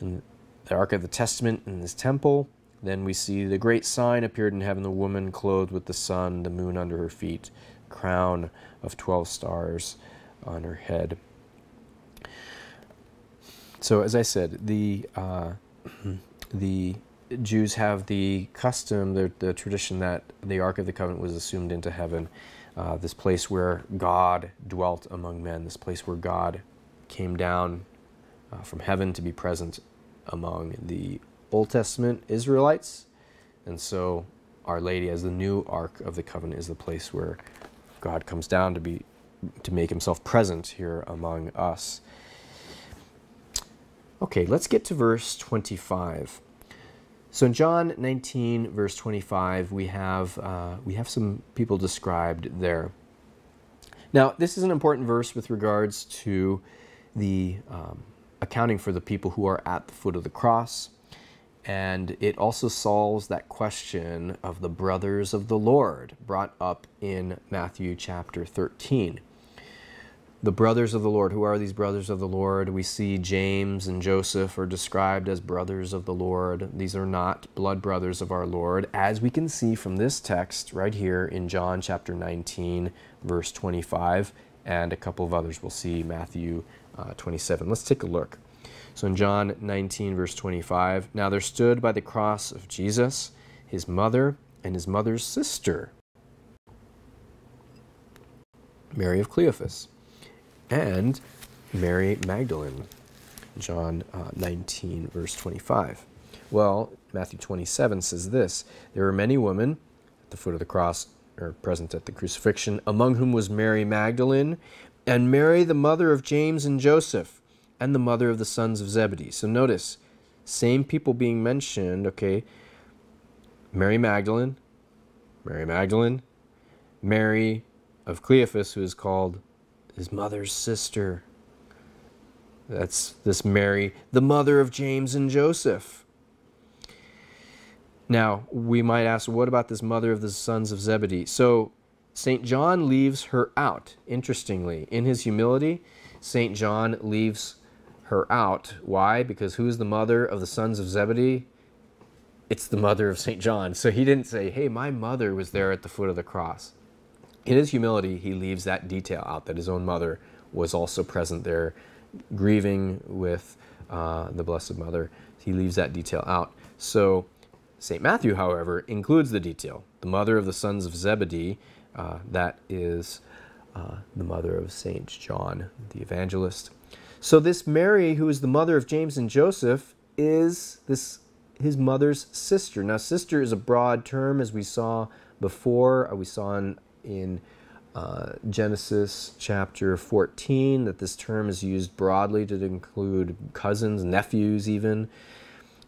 and the Ark of the Testament in this temple, then we see the great sign appeared in heaven, the woman clothed with the sun, the moon under her feet, crown of twelve stars on her head. So, as I said, the uh, the Jews have the custom, the, the tradition that the Ark of the Covenant was assumed into heaven, uh, this place where God dwelt among men, this place where God came down uh, from heaven to be present among the Old Testament Israelites. And so Our Lady, as the new Ark of the Covenant, is the place where God comes down to be, to make himself present here among us. Okay, let's get to verse twenty-five. So in John nineteen, verse twenty-five, we have, uh, we have some people described there. Now, this is an important verse with regards to the um, accounting for the people who are at the foot of the cross, and it also solves that question of the brothers of the Lord brought up in Matthew chapter thirteen. the brothers of the Lord. Who are these brothers of the Lord? We see James and Joseph are described as brothers of the Lord. These are not blood brothers of our Lord, as we can see from this text right here in John chapter nineteen, verse twenty-five, and a couple of others. We'll see Matthew uh, twenty-seven. Let's take a look. So in John nineteen, verse twenty-five, now there stood by the cross of Jesus his mother and his mother's sister, Mary of Cleophas, and Mary Magdalene. John uh, nineteen, verse twenty-five. Well, Matthew twenty-seven says this: there were many women at the foot of the cross, or present at the crucifixion, among whom was Mary Magdalene, and Mary the mother of James and Joseph, and the mother of the sons of Zebedee. So notice, same people being mentioned, okay, Mary Magdalene, Mary Magdalene, Mary of Cleophas, who is called his mother's sister. That's this Mary, the mother of James and Joseph. Now, we might ask, what about this mother of the sons of Zebedee? So, Saint John leaves her out, interestingly. In his humility, Saint John leaves her out. Why? Because who is the mother of the sons of Zebedee? It's the mother of Saint John. So he didn't say, hey, my mother was there at the foot of the cross. In his humility, he leaves that detail out, that his own mother was also present there, grieving with uh, the Blessed Mother. He leaves that detail out. So Saint Matthew, however, includes the detail. The mother of the sons of Zebedee, uh, that is Uh, the mother of Saint John the Evangelist. So this Mary, who is the mother of James and Joseph, is this his mother's sister. Now, sister is a broad term, as we saw before. We saw in, in uh, Genesis chapter fourteen that this term is used broadly to include cousins, nephews even.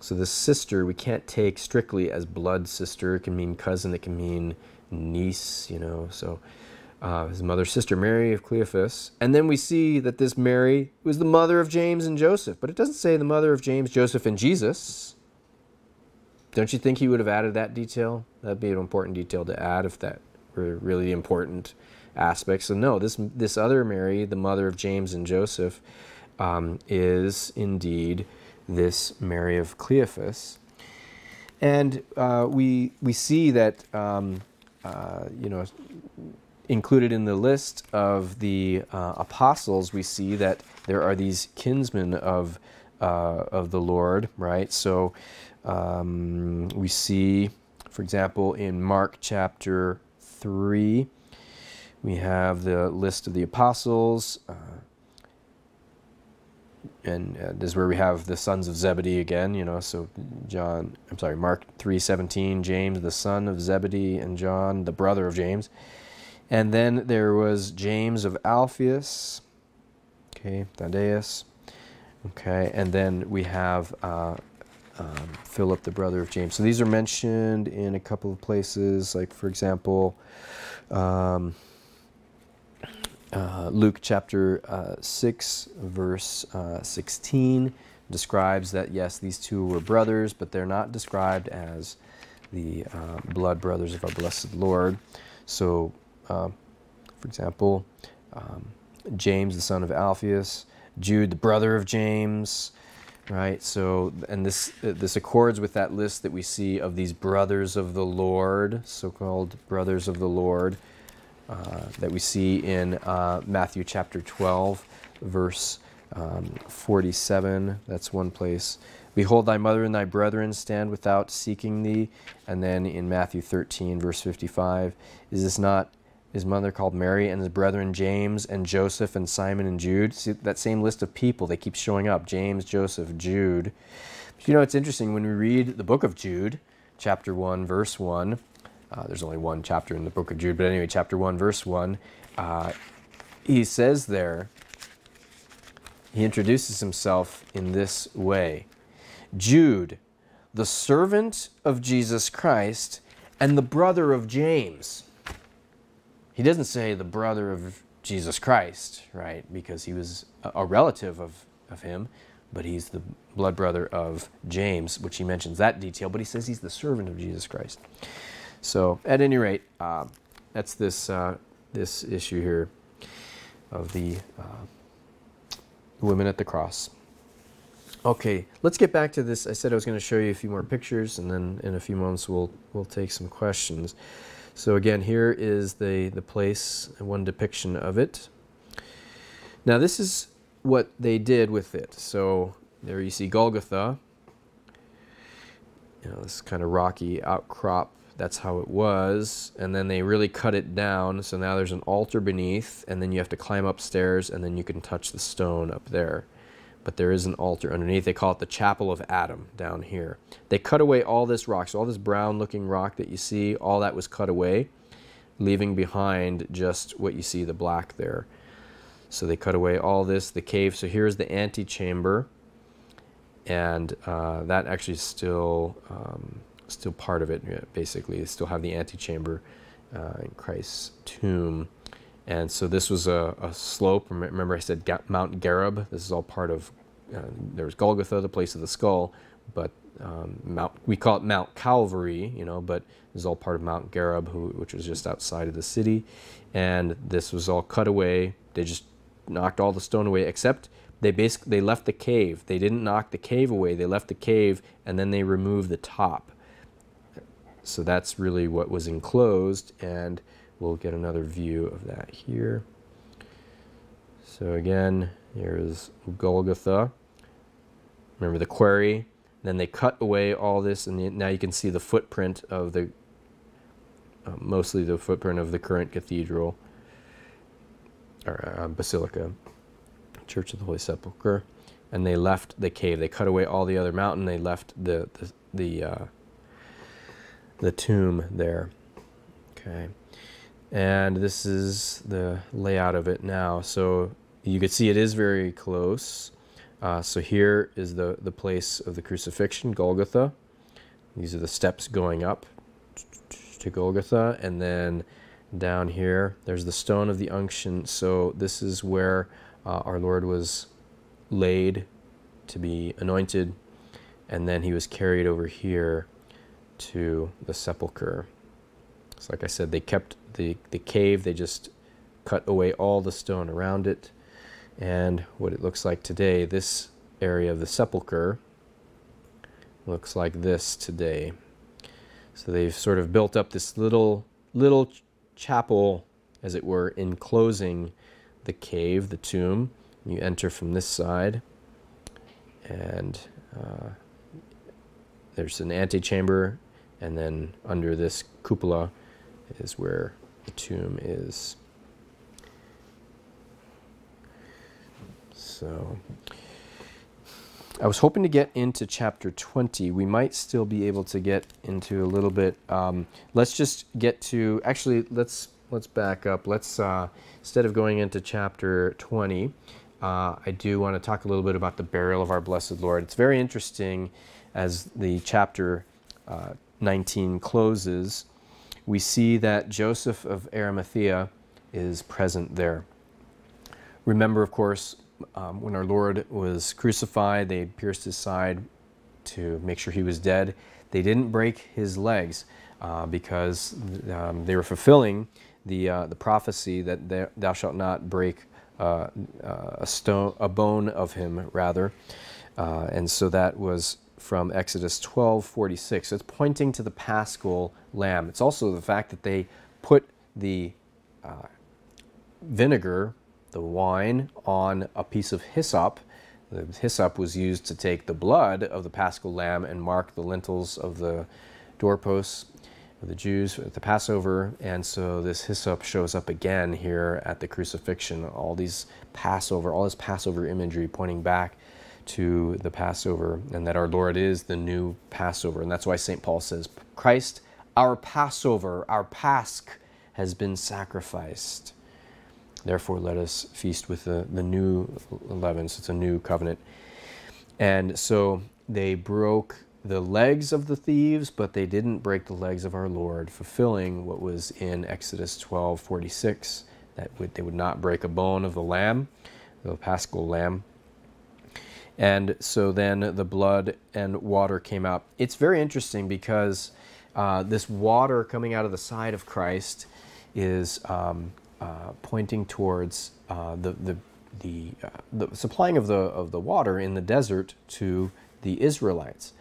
So this sister we can't take strictly as blood sister. It can mean cousin, it can mean niece, you know, so... Uh, his mother's sister, Mary of Cleophas. And then we see that this Mary was the mother of James and Joseph. But it doesn't say the mother of James, Joseph, and Jesus. Don't you think he would have added that detail? That'd be an important detail to add if that were really important aspect. So no, this, this other Mary, the mother of James and Joseph, um, is indeed this Mary of Cleophas. And uh, we, we see that, um, uh, you know... included in the list of the uh, apostles, we see that there are these kinsmen of uh, of the Lord, right? So um, we see, for example, in Mark chapter three, we have the list of the apostles, uh, and uh, this is where we have the sons of Zebedee again. You know, so John, I'm sorry, Mark three seventeen, James the son of Zebedee, and John the brother of James. And then there was James of Alphaeus, okay, Thaddeus, okay, and then we have uh, um, Philip, the brother of James. So these are mentioned in a couple of places, like, for example, um, uh, Luke chapter uh, six, verse uh, sixteen, describes that, yes, these two were brothers, but they're not described as the uh, blood brothers of our blessed Lord. So... Uh, for example, um, James, the son of Alphaeus, Jude, the brother of James, right? So, and this, uh, this accords with that list that we see of these brothers of the Lord, so-called brothers of the Lord, uh, that we see in uh, Matthew chapter twelve, verse um, forty-seven. That's one place. Behold, thy mother and thy brethren stand without seeking thee. And then in Matthew thirteen, verse fifty-five, is this not... his mother called Mary, and his brethren James and Joseph and Simon and Jude. See, that same list of people, they keep showing up. James, Joseph, Jude. But you know, it's interesting, when we read the book of Jude, chapter one, verse one, uh, there's only one chapter in the book of Jude, but anyway, chapter one, verse one, uh, he says there, he introduces himself in this way: Jude, the servant of Jesus Christ, and the brother of James. He doesn't say the brother of Jesus Christ, right, because he was a relative of, of him, but he's the blood brother of James, which he mentions that detail, but he says he's the servant of Jesus Christ. So at any rate, uh, that's this, uh, this issue here. of the uh, women at the cross. Okay, let's get back to this. I said I was going to show you a few more pictures, and then in a few moments we'll we'll take some questions. So again, here is the the place, one depiction of it. Now this is what they did with it. So there you see Golgotha. You know, this kind of rocky outcrop. That's how it was, and then they really cut it down, so now there's an altar beneath, and then you have to climb upstairs, and then you can touch the stone up there. But there is an altar underneath. They call it the Chapel of Adam down here. They cut away all this rock, so all this brown-looking rock that you see, all that was cut away, leaving behind just what you see, the black there. So they cut away all this, the cave. So here's the antechamber, and uh, that actually is still... Um, still part of it, basically. They still have the antechamber uh, in Christ's tomb. And so this was a, a slope. Remember I said Ga Mount Gareb. This is all part of, uh, there was Golgotha, the place of the skull, but um, Mount, we call it Mount Calvary, you know, but this is all part of Mount Gareb, who, which was just outside of the city. And this was all cut away. They just knocked all the stone away, except they basically, they left the cave. They didn't knock the cave away. They left the cave, and then they removed the top. So that's really what was enclosed, and we'll get another view of that here. So again, here's Golgotha. Remember the quarry. Then they cut away all this, and now you can see the footprint of the, uh, mostly the footprint of the current cathedral, or uh, basilica, Church of the Holy Sepulchre. And they left the cave. They cut away all the other mountain. They left the, the, the uh, the tomb there. Okay, and this is the layout of it now. So you can see it is very close. Uh, so here is the, the place of the crucifixion, Golgotha. These are the steps going up to Golgotha, and then down here, there's the stone of the unction. So this is where uh, our Lord was laid to be anointed, and then he was carried over here to the sepulcher. So like I said, they kept the, the cave, they just cut away all the stone around it. And what it looks like today, this area of the sepulcher looks like this today. So they've sort of built up this little, little chapel, as it were, enclosing the cave, the tomb. You enter from this side, and uh, there's an antechamber, and then under this cupola is where the tomb is. So I was hoping to get into chapter twenty. We might still be able to get into a little bit. Um, let's just get to, actually, let's let's back up. Let's uh, instead of going into chapter twenty, uh, I do want to talk a little bit about the burial of our blessed Lord. It's very interesting. As the chapter uh, nineteen closes, we see that Joseph of Arimathea is present there. Remember, of course, um, when our Lord was crucified, they pierced his side to make sure he was dead. They didn't break his legs uh, because um, they were fulfilling the, uh, the prophecy that thou shalt not break uh, a, stone, a bone of him, rather. Uh, and so that was from Exodus twelve forty-six. So it's pointing to the Paschal Lamb. It's also the fact that they put the uh, vinegar, the wine, on a piece of hyssop. The hyssop was used to take the blood of the Paschal Lamb and mark the lintels of the doorposts of the Jews at the Passover. And so this hyssop shows up again here at the crucifixion. All these Passover, all this Passover imagery pointing back to the Passover, and that our Lord is the new Passover. And that's why Saint Paul says, Christ, our Passover, our Pasch, has been sacrificed. Therefore, let us feast with the, the new leaven. So it's a new covenant. And so they broke the legs of the thieves, but they didn't break the legs of our Lord, fulfilling what was in Exodus twelve forty-six, that would, they would not break a bone of the lamb, the Paschal Lamb. And so then the blood and water came out. It's very interesting because uh, this water coming out of the side of Christ is um, uh, pointing towards uh, the the the, uh, the supplying of the of the water in the desert to the Israelites.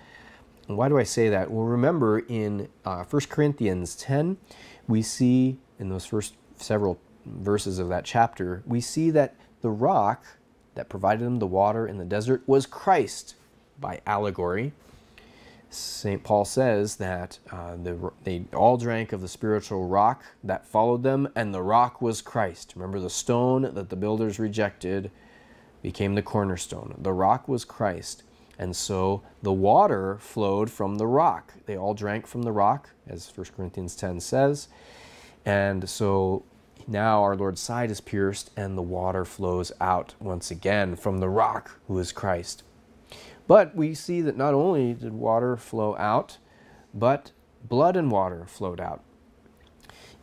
And why do I say that? Well, remember in uh, First Corinthians ten, we see in those first several verses of that chapter, we see that the rock that provided them the water in the desert was Christ by allegory. Saint Paul says that uh, the, they all drank of the spiritual rock that followed them, and the rock was Christ. Remember, the stone that the builders rejected became the cornerstone. The rock was Christ, and so the water flowed from the rock. They all drank from the rock, as First Corinthians ten says, and so now our Lord's side is pierced, and the water flows out once again from the rock, who is Christ. But we see that not only did water flow out, but blood and water flowed out.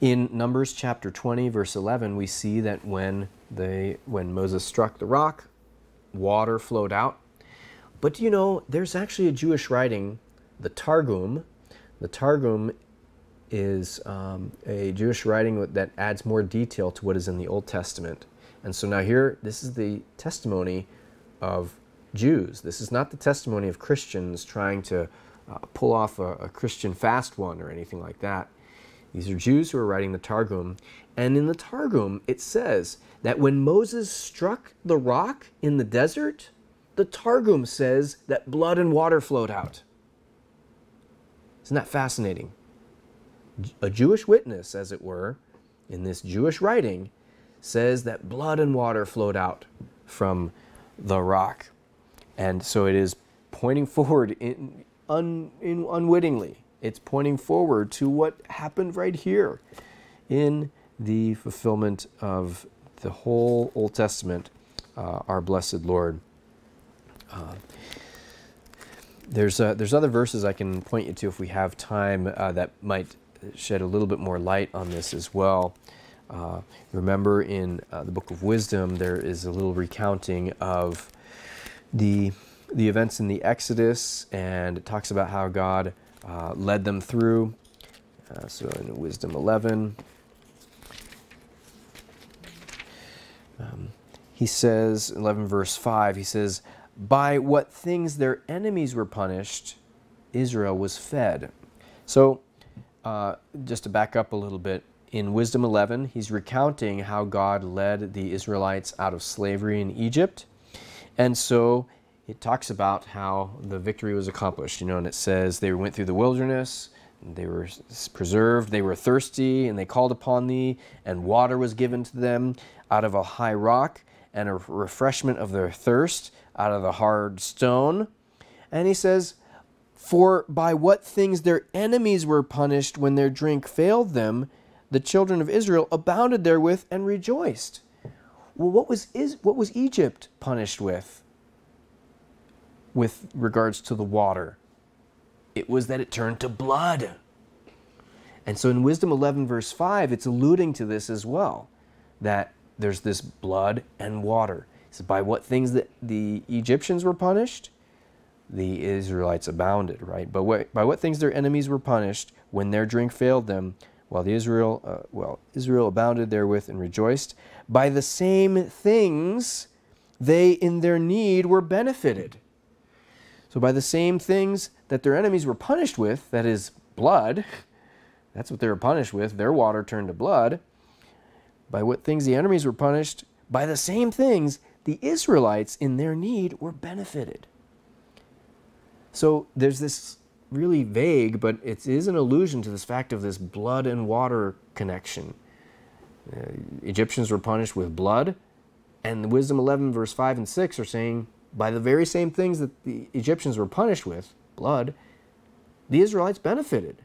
In Numbers chapter twenty, verse eleven, we see that when, they, when Moses struck the rock, water flowed out. But you know, there's actually a Jewish writing, the Targum. The Targum is um, a Jewish writing that adds more detail to what is in the Old Testament. And so now here, this is the testimony of Jews. This is not the testimony of Christians trying to uh, pull off a, a Christian fast one or anything like that. These are Jews who are writing the Targum. And in the Targum, it says that when Moses struck the rock in the desert, the Targum says that blood and water flowed out. Isn't that fascinating? A Jewish witness, as it were, in this Jewish writing, says that blood and water flowed out from the rock. And so it is pointing forward in, un, in, unwittingly. It's pointing forward to what happened right here in the fulfillment of the whole Old Testament, uh, our blessed Lord. Uh, there's, uh, there's other verses I can point you to if we have time uh, that might shed a little bit more light on this as well. Uh, remember in uh, the Book of Wisdom, there is a little recounting of The, the events in the Exodus, and it talks about how God uh, led them through. Uh, so in Wisdom eleven, um, he says, eleven verse five, he says, by what things their enemies were punished, Israel was fed. So uh, just to back up a little bit, in Wisdom eleven, he's recounting how God led the Israelites out of slavery in Egypt. And so it talks about how the victory was accomplished, you know, and it says they went through the wilderness, and they were preserved, they were thirsty, and they called upon thee, and water was given to them out of a high rock, and a refreshment of their thirst out of the hard stone. And he says, for by what things their enemies were punished when their drink failed them, the children of Israel abounded therewith and rejoiced. Well, what was, is, what was Egypt punished with, with regards to the water? It was that it turned to blood. And so in Wisdom eleven, verse five, it's alluding to this as well, that there's this blood and water. So by what things that the Egyptians were punished, the Israelites abounded, right? But what, by what things their enemies were punished when their drink failed them, while the Israel, uh, well, Israel abounded therewith and rejoiced. By the same things they in their need were benefited. So by the same things that their enemies were punished with, that is blood, that's what they were punished with, their water turned to blood. By what things the enemies were punished, by the same things the Israelites in their need were benefited. So there's this really vague, but it is an allusion to this fact of this blood and water connection. Uh, Egyptians were punished with blood, and Wisdom eleven, verse five and six are saying, by the very same things that the Egyptians were punished with, blood, the Israelites benefited.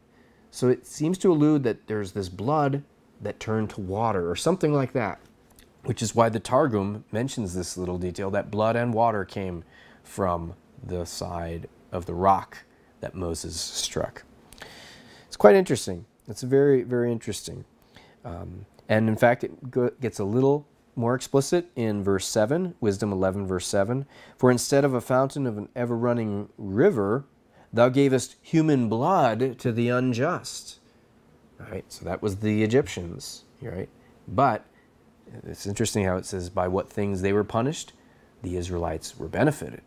So it seems to allude that there's this blood that turned to water, or something like that, which is why the Targum mentions this little detail, that blood and water came from the side of the rock that Moses struck. It's quite interesting. It's very, very interesting. Um, and in fact, it go, gets a little more explicit in verse seven, Wisdom eleven, verse seven. For instead of a fountain of an ever-running river, thou gavest human blood to the unjust. All right, so that was the Egyptians, right? But It's interesting how it says, by what things they were punished, the Israelites were benefited.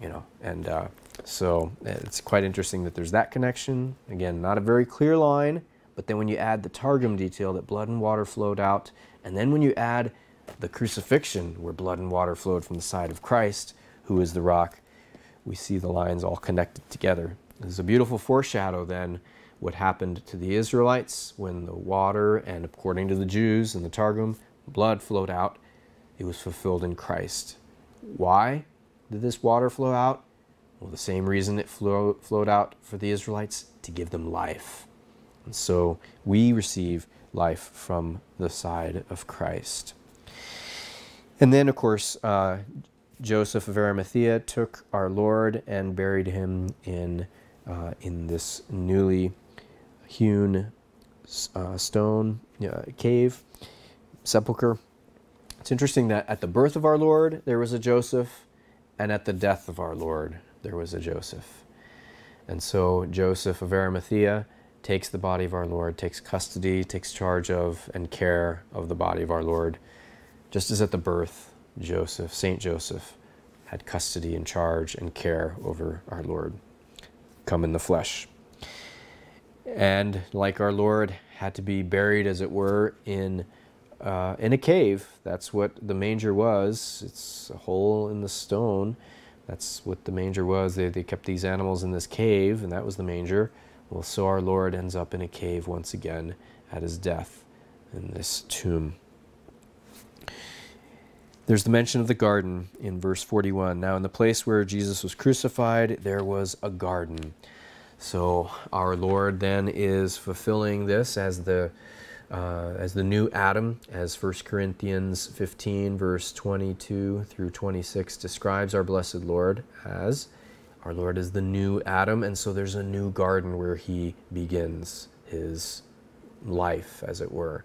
You know, and uh, so it's quite interesting that there's that connection. Again, not a very clear line, but then when you add the Targum detail that blood and water flowed out, and then when you add the crucifixion where blood and water flowed from the side of Christ, who is the rock, we see the lines all connected together. There's a beautiful foreshadow then what happened to the Israelites when the water and, according to the Jews and the Targum, blood flowed out. It was fulfilled in Christ. Why did this water flow out? Well, the same reason it flow, flowed out for the Israelites, to give them life. And so we receive life from the side of Christ. And then, of course, uh, Joseph of Arimathea took our Lord and buried him in, uh, in this newly hewn uh, stone uh, cave, sepulcher. It's interesting that at the birth of our Lord, there was a Joseph, and at the death of our Lord, there was a Joseph. And so Joseph of Arimathea takes the body of our Lord, takes custody, takes charge of and care of the body of our Lord. Just as at the birth, Joseph, Saint Joseph, had custody and charge and care over our Lord, come in the flesh. And like our Lord, had to be buried, as it were, in Uh, in a cave. That's what the manger was. It's a hole in the stone. That's what the manger was. They, they kept these animals in this cave, and that was the manger. Well, so our Lord ends up in a cave once again at his death in this tomb. There's the mention of the garden in verse forty-one. Now, in the place where Jesus was crucified, there was a garden. So our Lord then is fulfilling this as the Uh, as the new Adam, as First Corinthians fifteen, verse twenty-two through twenty-six describes our blessed Lord as. Our Lord is the new Adam, and so there's a new garden where he begins his life, as it were.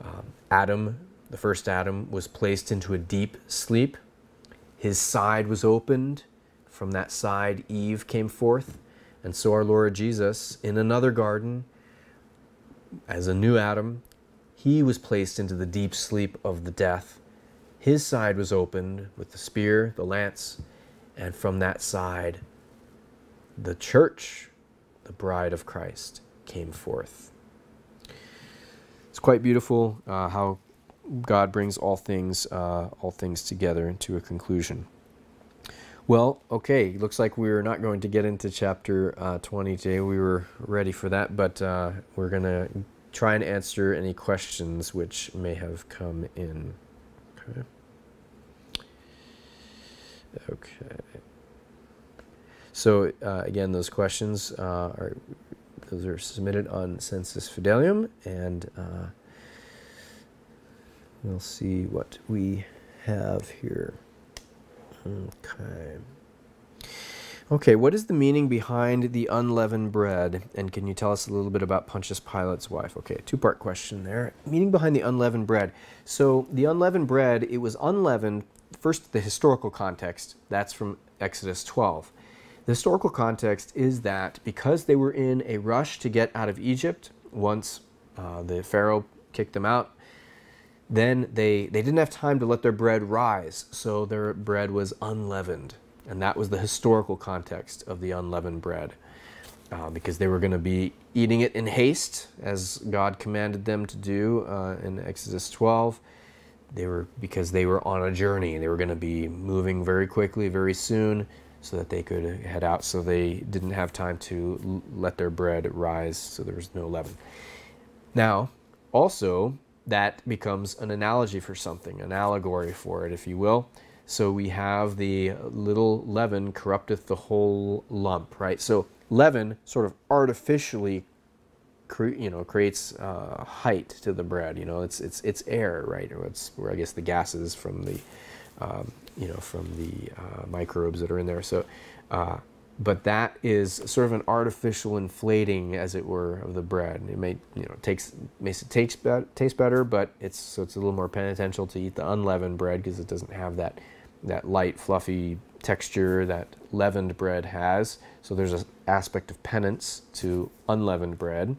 Um, Adam, the first Adam, was placed into a deep sleep. His side was opened. From that side, Eve came forth. And so our Lord Jesus, in another garden, as a new Adam, he was placed into the deep sleep of the death. His side was opened with the spear, the lance, and from that side, the church, the bride of Christ, came forth. It's quite beautiful uh, how God brings all things, uh, all things together into a conclusion. Well, okay, looks like we're not going to get into chapter uh, twenty today. We were ready for that, but uh, we're going to try and answer any questions which may have come in. Okay. Okay. So, uh, again, those questions, uh, are those are submitted on Sensus Fidelium, and uh, we'll see what we have here. Okay. Okay, what is the meaning behind the unleavened bread? And can you tell us a little bit about Pontius Pilate's wife? Okay, two-part question there. Meaning behind the unleavened bread. So the unleavened bread, it was unleavened, first the historical context, that's from Exodus twelve. The historical context is that because they were in a rush to get out of Egypt, once uh, the Pharaoh kicked them out, then they, they didn't have time to let their bread rise, so their bread was unleavened. And that was the historical context of the unleavened bread, uh, because they were going to be eating it in haste, as God commanded them to do uh, in Exodus twelve. They were, because they were on a journey. They were going to be moving very quickly, very soon, so that they could head out. So they didn't have time to let their bread rise, so there was no leaven. Now, also, that becomes an analogy for something, an allegory for it, if you will. So we have the little leaven corrupteth the whole lump, right? So leaven sort of artificially, cre you know, creates uh, height to the bread. You know, it's it's it's air, right? Or it's, where I guess the gases from the, um, you know, from the uh, microbes that are in there. So, uh, but that is sort of an artificial inflating, as it were, of the bread. It may, you know, takes makes it taste better, taste better, but it's so it's a little more penitential to eat the unleavened bread, because it doesn't have that that light, fluffy texture that leavened bread has. So there's an aspect of penance to unleavened bread,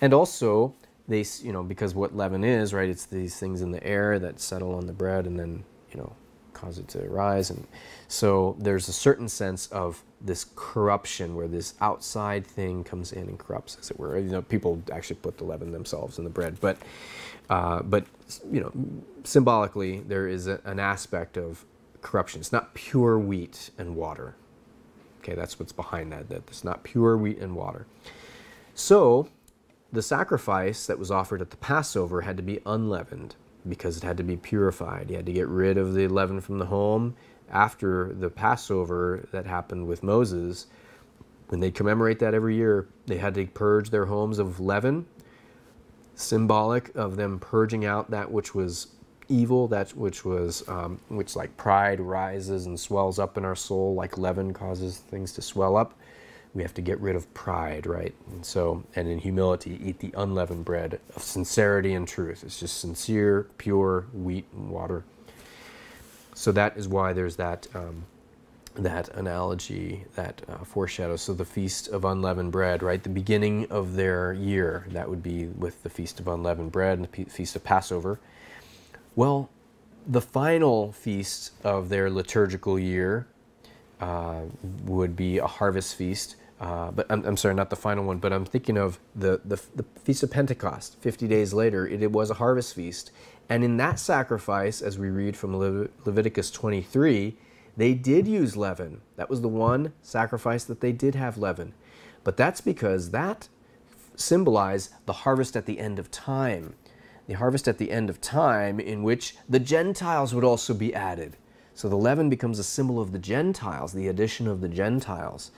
and also they, you know, because what leaven is, right, it's these things in the air that settle on the bread and then, you know, cause it to rise. And so there's a certain sense of this corruption where this outside thing comes in and corrupts, as it were. You know, people actually put the leaven themselves in the bread, but uh, but you know, symbolically there is a, an aspect of corruption. It's not pure wheat and water. Okay, that's what's behind that. That it's not pure wheat and water. So the sacrifice that was offered at the Passover had to be unleavened, because it had to be purified. You had to get rid of the leaven from the home. After the Passover that happened with Moses, when they commemorate that every year, they had to purge their homes of leaven, symbolic of them purging out that which was evil, that which was, um, which like pride rises and swells up in our soul, like leaven causes things to swell up. We have to get rid of pride, right? And so, and in humility, eat the unleavened bread of sincerity and truth. It's just sincere, pure wheat and water. So that is why there's that um, that analogy, that uh, foreshadow. So the Feast of Unleavened Bread, right? The beginning of their year, that would be with the Feast of Unleavened Bread and the Feast of Passover. Well, the final feast of their liturgical year uh, would be a harvest feast. Uh, but I'm, I'm sorry, not the final one, but I'm thinking of the, the, the Feast of Pentecost. fifty days later, it, it was a harvest feast. And in that sacrifice, as we read from Le Leviticus twenty-three, they did use leaven. That was the one sacrifice that they did have leaven. But that's because that symbolized the harvest at the end of time. The harvest at the end of time in which the Gentiles would also be added. So the leaven becomes a symbol of the Gentiles, the addition of the Gentiles.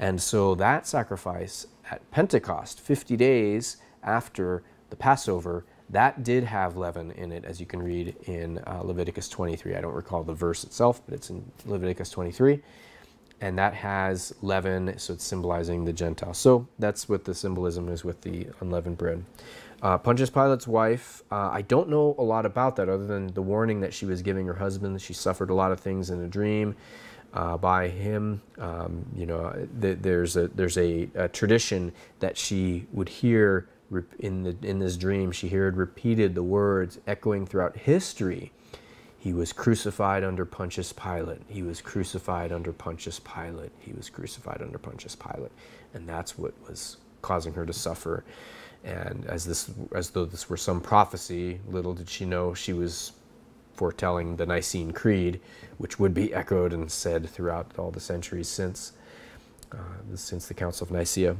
And so that sacrifice at Pentecost, fifty days after the Passover, that did have leaven in it, as you can read in uh, Leviticus twenty-three. I don't recall the verse itself, but it's in Leviticus twenty-three. And that has leaven, so it's symbolizing the Gentiles. So that's what the symbolism is with the unleavened bread. Uh, Pontius Pilate's wife, uh, I don't know a lot about that other than the warning that she was giving her husband. She suffered a lot of things in a dream. Uh, by him, um, you know, th there's a there's a, a tradition that she would hear in the in this dream. She heard repeated the words echoing throughout history. He was crucified under Pontius Pilate. He was crucified under Pontius Pilate. He was crucified under Pontius Pilate, and that's what was causing her to suffer. And as this as though this were some prophecy, little did she know she was foretelling the Nicene Creed, which would be echoed and said throughout all the centuries since uh, since the Council of Nicaea.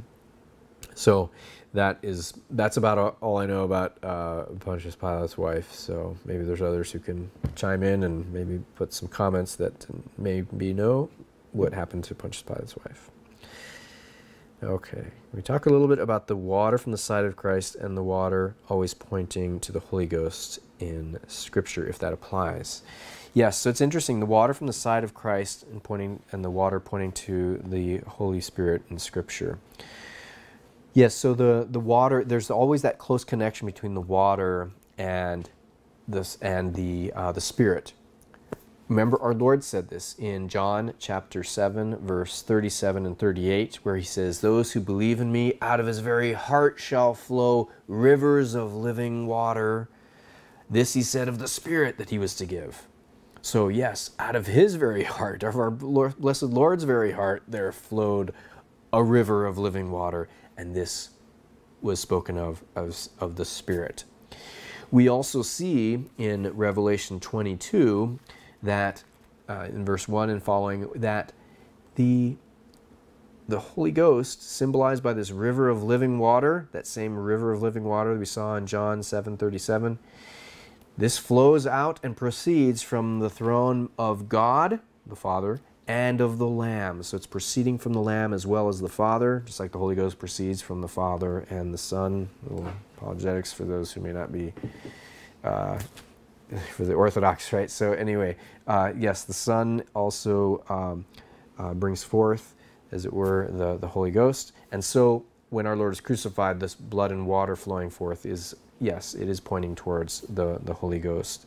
So that is that's about all I know about uh, Pontius Pilate's wife. So maybe there's others who can chime in and maybe put some comments that maybe know what happened to Pontius Pilate's wife. Okay, we talk a little bit about the water from the side of Christ and the water always pointing to the Holy Ghost in Scripture, if that applies. Yes, so it's interesting, the water from the side of Christ and pointing, and the water pointing to the Holy Spirit in Scripture. Yes, so the, the water, there's always that close connection between the water and, this, and the, uh, the Spirit. Remember, our Lord said this in John chapter seven, verse thirty-seven and thirty-eight, where he says, "Those who believe in me, out of his very heart shall flow rivers of living water." This he said of the Spirit that he was to give. So yes, out of his very heart, of our Lord, blessed Lord's very heart, there flowed a river of living water, and this was spoken of as of the Spirit. We also see in Revelation twenty-two, that uh, in verse one and following, that the, the Holy Ghost, symbolized by this river of living water, that same river of living water that we saw in John seven thirty-seven, this flows out and proceeds from the throne of God, the Father, and of the Lamb. So it's proceeding from the Lamb as well as the Father, just like the Holy Ghost proceeds from the Father and the Son. A little apologetics for those who may not be... Uh, for the Orthodox, right? So anyway, uh, yes, the Son also um, uh, brings forth, as it were, the, the Holy Ghost. And so when our Lord is crucified, this blood and water flowing forth is, yes, it is pointing towards the, the Holy Ghost,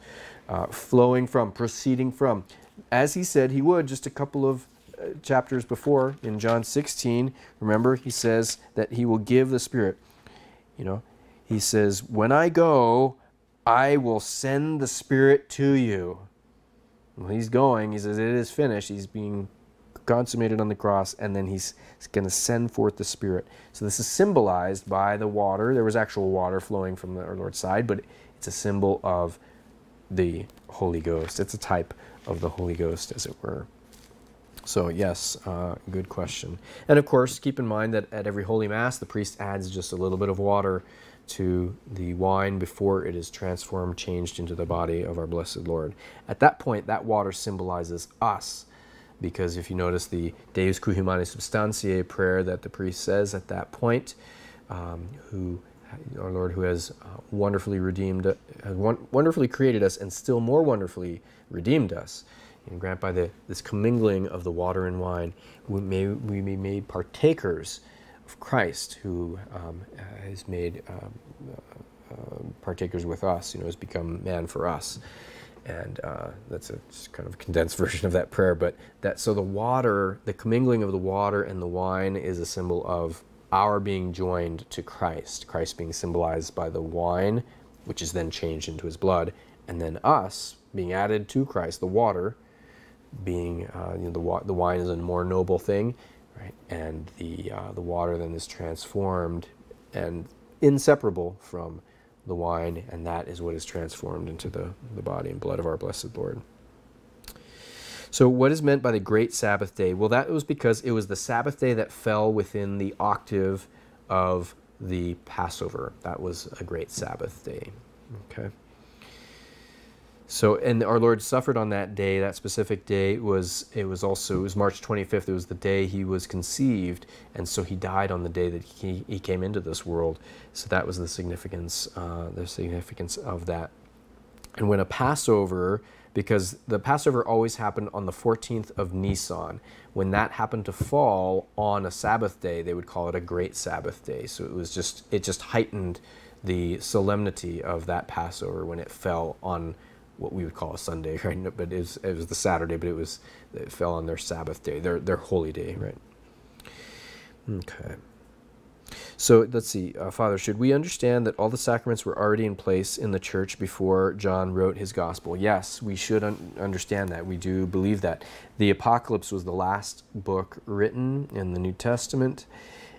uh, flowing from, proceeding from, as he said he would just a couple of uh, chapters before in John sixteen. Remember, he says that he will give the Spirit, you know, he says, when I go, I will send the Spirit to you. Well, he's going. He says, it is finished. He's being consummated on the cross, and then he's going to send forth the Spirit. So this is symbolized by the water. There was actual water flowing from our Lord's side, but it's a symbol of the Holy Ghost. It's a type of the Holy Ghost, as it were. So yes, uh, good question. And of course, keep in mind that at every Holy Mass, the priest adds just a little bit of water to the wine before it is transformed, changed into the body of our blessed Lord. At that point, that water symbolizes us, because if you notice the Deus cui humani substantiae prayer that the priest says at that point, um, who our Lord, who has wonderfully redeemed, has wonderfully created us and still more wonderfully redeemed us, and grant by the, this commingling of the water and wine, we may we be made partakers of Christ, who um, has made um, uh, uh, partakers with us, you know, has become man for us. And uh, that's a kind of condensed version of that prayer. But that, so the water, the commingling of the water and the wine is a symbol of our being joined to Christ, Christ being symbolized by the wine, which is then changed into his blood, and then us being added to Christ, the water, being, uh, you know, the, wa the wine is a more noble thing, right? And the, uh, the water then is transformed and inseparable from the wine, and that is what is transformed into the, the body and blood of our blessed Lord. So what is meant by the great Sabbath day? Well, that was because it was the Sabbath day that fell within the octave of the Passover. That was a great Sabbath day, okay? So, and our Lord suffered on that day, that specific day. It was, it was also, it was March twenty-fifth, it was the day he was conceived, and so he died on the day that he, he came into this world. So that was the significance, uh, the significance of that. And when a Passover, because the Passover always happened on the fourteenth of Nisan, when that happened to fall on a Sabbath day, they would call it a great Sabbath day. So it was just, it just heightened the solemnity of that Passover when it fell on what we would call a Sunday, right? But it was, it was the Saturday, but it was, it fell on their Sabbath day, their, their holy day, right? Okay. So let's see, uh, Father, should we understand that all the sacraments were already in place in the church before John wrote his gospel? Yes, we should un understand that. We do believe that. The Apocalypse was the last book written in the New Testament,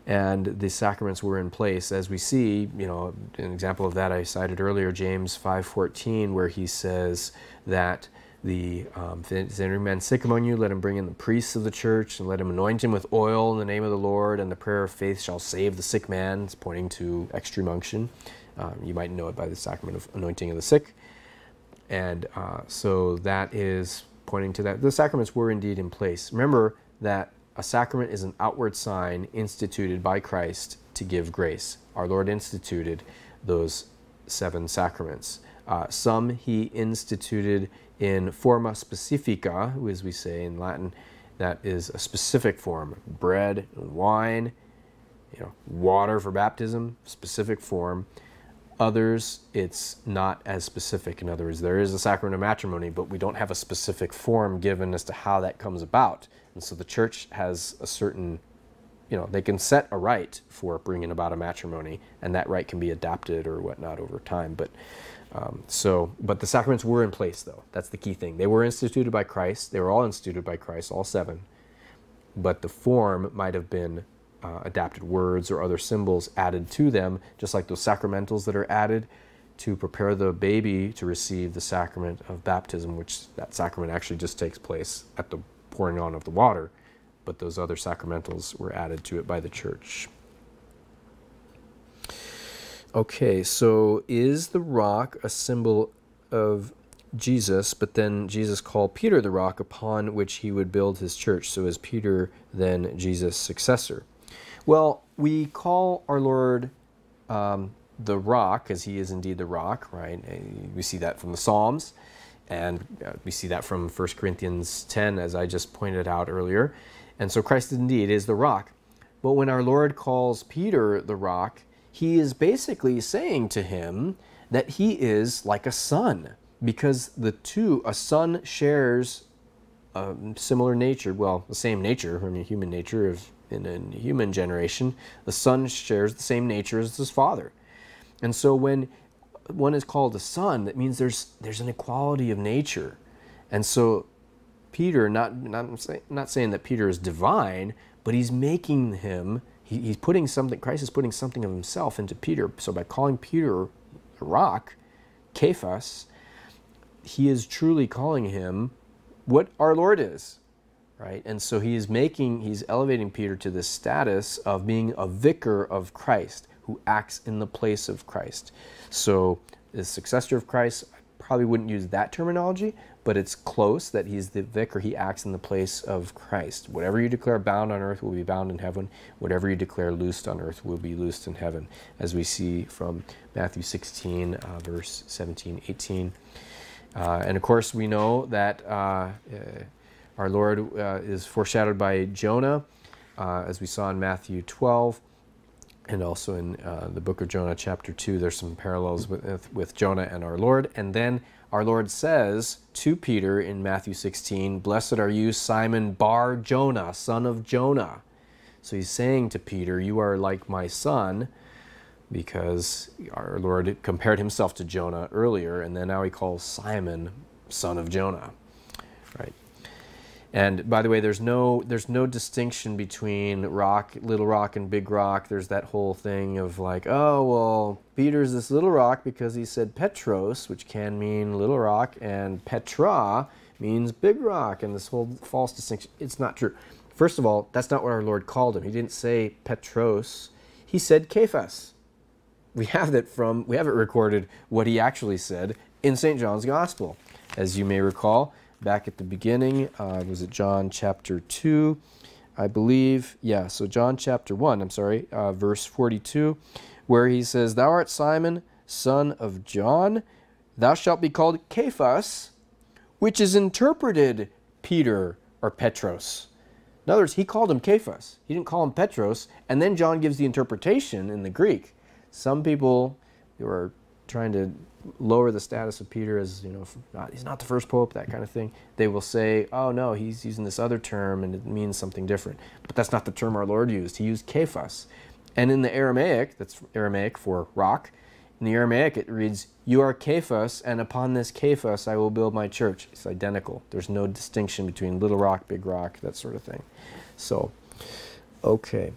and the sacraments were in place. As we see, you know, an example of that I cited earlier, James five fourteen, where he says that the, um, if any man sick among you, let him bring in the priests of the church, and let him anoint him with oil in the name of the Lord, and the prayer of faith shall save the sick man. It's pointing to extreme unction. Um, you might know it by the sacrament of anointing of the sick. And uh, so that is pointing to that. The sacraments were indeed in place. Remember that a sacrament is an outward sign instituted by Christ to give grace. Our Lord instituted those seven sacraments. Uh, some he instituted in forma specifica, as we say in Latin, that is a specific form. Bread and wine, you know, water for baptism, specific form. Others, it's not as specific. In other words, there is a sacrament of matrimony, but we don't have a specific form given as to how that comes about. And so the church has a certain, you know, they can set a rite for bringing about a matrimony, and that rite can be adapted or whatnot over time. But um, so, but the sacraments were in place, though. That's the key thing. They were instituted by Christ. They were all instituted by Christ, all seven. But the form might have been Uh, adapted, words or other symbols added to them, just like those sacramentals that are added to prepare the baby to receive the sacrament of baptism, which that sacrament actually just takes place at the pouring on of the water, but those other sacramentals were added to it by the church. Okay, so is the rock a symbol of Jesus, but then Jesus called Peter the rock upon which he would build his church? So is Peter then Jesus' successor? Well, we call our Lord um, the rock, as he is indeed the rock, right? We see that from the Psalms, and we see that from First Corinthians ten, as I just pointed out earlier. And so Christ indeed is the rock. But when our Lord calls Peter the rock, he is basically saying to him that he is like a son, because the two, a son shares a similar nature, well, the same nature, I mean, human nature of, in a human generation, the son shares the same nature as his father. And so when one is called a son, that means there's there's an equality of nature. And so Peter, not not, say, not saying that Peter is divine, but he's making him, he, he's putting something, Christ is putting something of himself into Peter. So by calling Peter a rock, Cephas, he is truly calling him what our Lord is, right? And so he is making, he's elevating Peter to this status of being a vicar of Christ, who acts in the place of Christ. So the successor of Christ, I probably wouldn't use that terminology, but it's close, that he's the vicar, he acts in the place of Christ. Whatever you declare bound on earth will be bound in heaven. Whatever you declare loosed on earth will be loosed in heaven, as we see from Matthew sixteen, uh, verse seventeen, eighteen. Uh, and of course, we know that uh, uh, our Lord uh, is foreshadowed by Jonah, uh, as we saw in Matthew twelve, and also in uh, the book of Jonah, chapter two. There's some parallels with, with Jonah and our Lord. And then our Lord says to Peter in Matthew sixteen, "Blessed are you, Simon Bar Jonah, son of Jonah." So he's saying to Peter, "You are like my son," because our Lord compared himself to Jonah earlier, and then now he calls Simon son of Jonah, right? And by the way, there's no there's no distinction between rock, little rock, and big rock. There's that whole thing of like, oh, well, Peter's this little rock because he said Petros, which can mean little rock, and Petra means big rock, and this whole false distinction. It's not true. First of all, that's not what our Lord called him. He didn't say Petros. He said Cephas. We have that from, we have it recorded what he actually said in Saint John's Gospel. As you may recall, back at the beginning, uh, was it John chapter two, I believe? Yeah, so John chapter one, I'm sorry, uh, verse forty-two, where he says, "Thou art Simon, son of John, thou shalt be called Cephas," which is interpreted Peter or Petros. In other words, he called him Cephas. He didn't call him Petros, and then John gives the interpretation in the Greek. Some people who are trying to lower the status of Peter as, you know, not, he's not the first pope, that kind of thing, they will say, oh, no, he's using this other term and it means something different. But that's not the term our Lord used. He used Kephas. And in the Aramaic, that's Aramaic for rock, in the Aramaic it reads, "You are Kephas, and upon this Kephas I will build my church." It's identical. There's no distinction between little rock, big rock, that sort of thing. So, okay.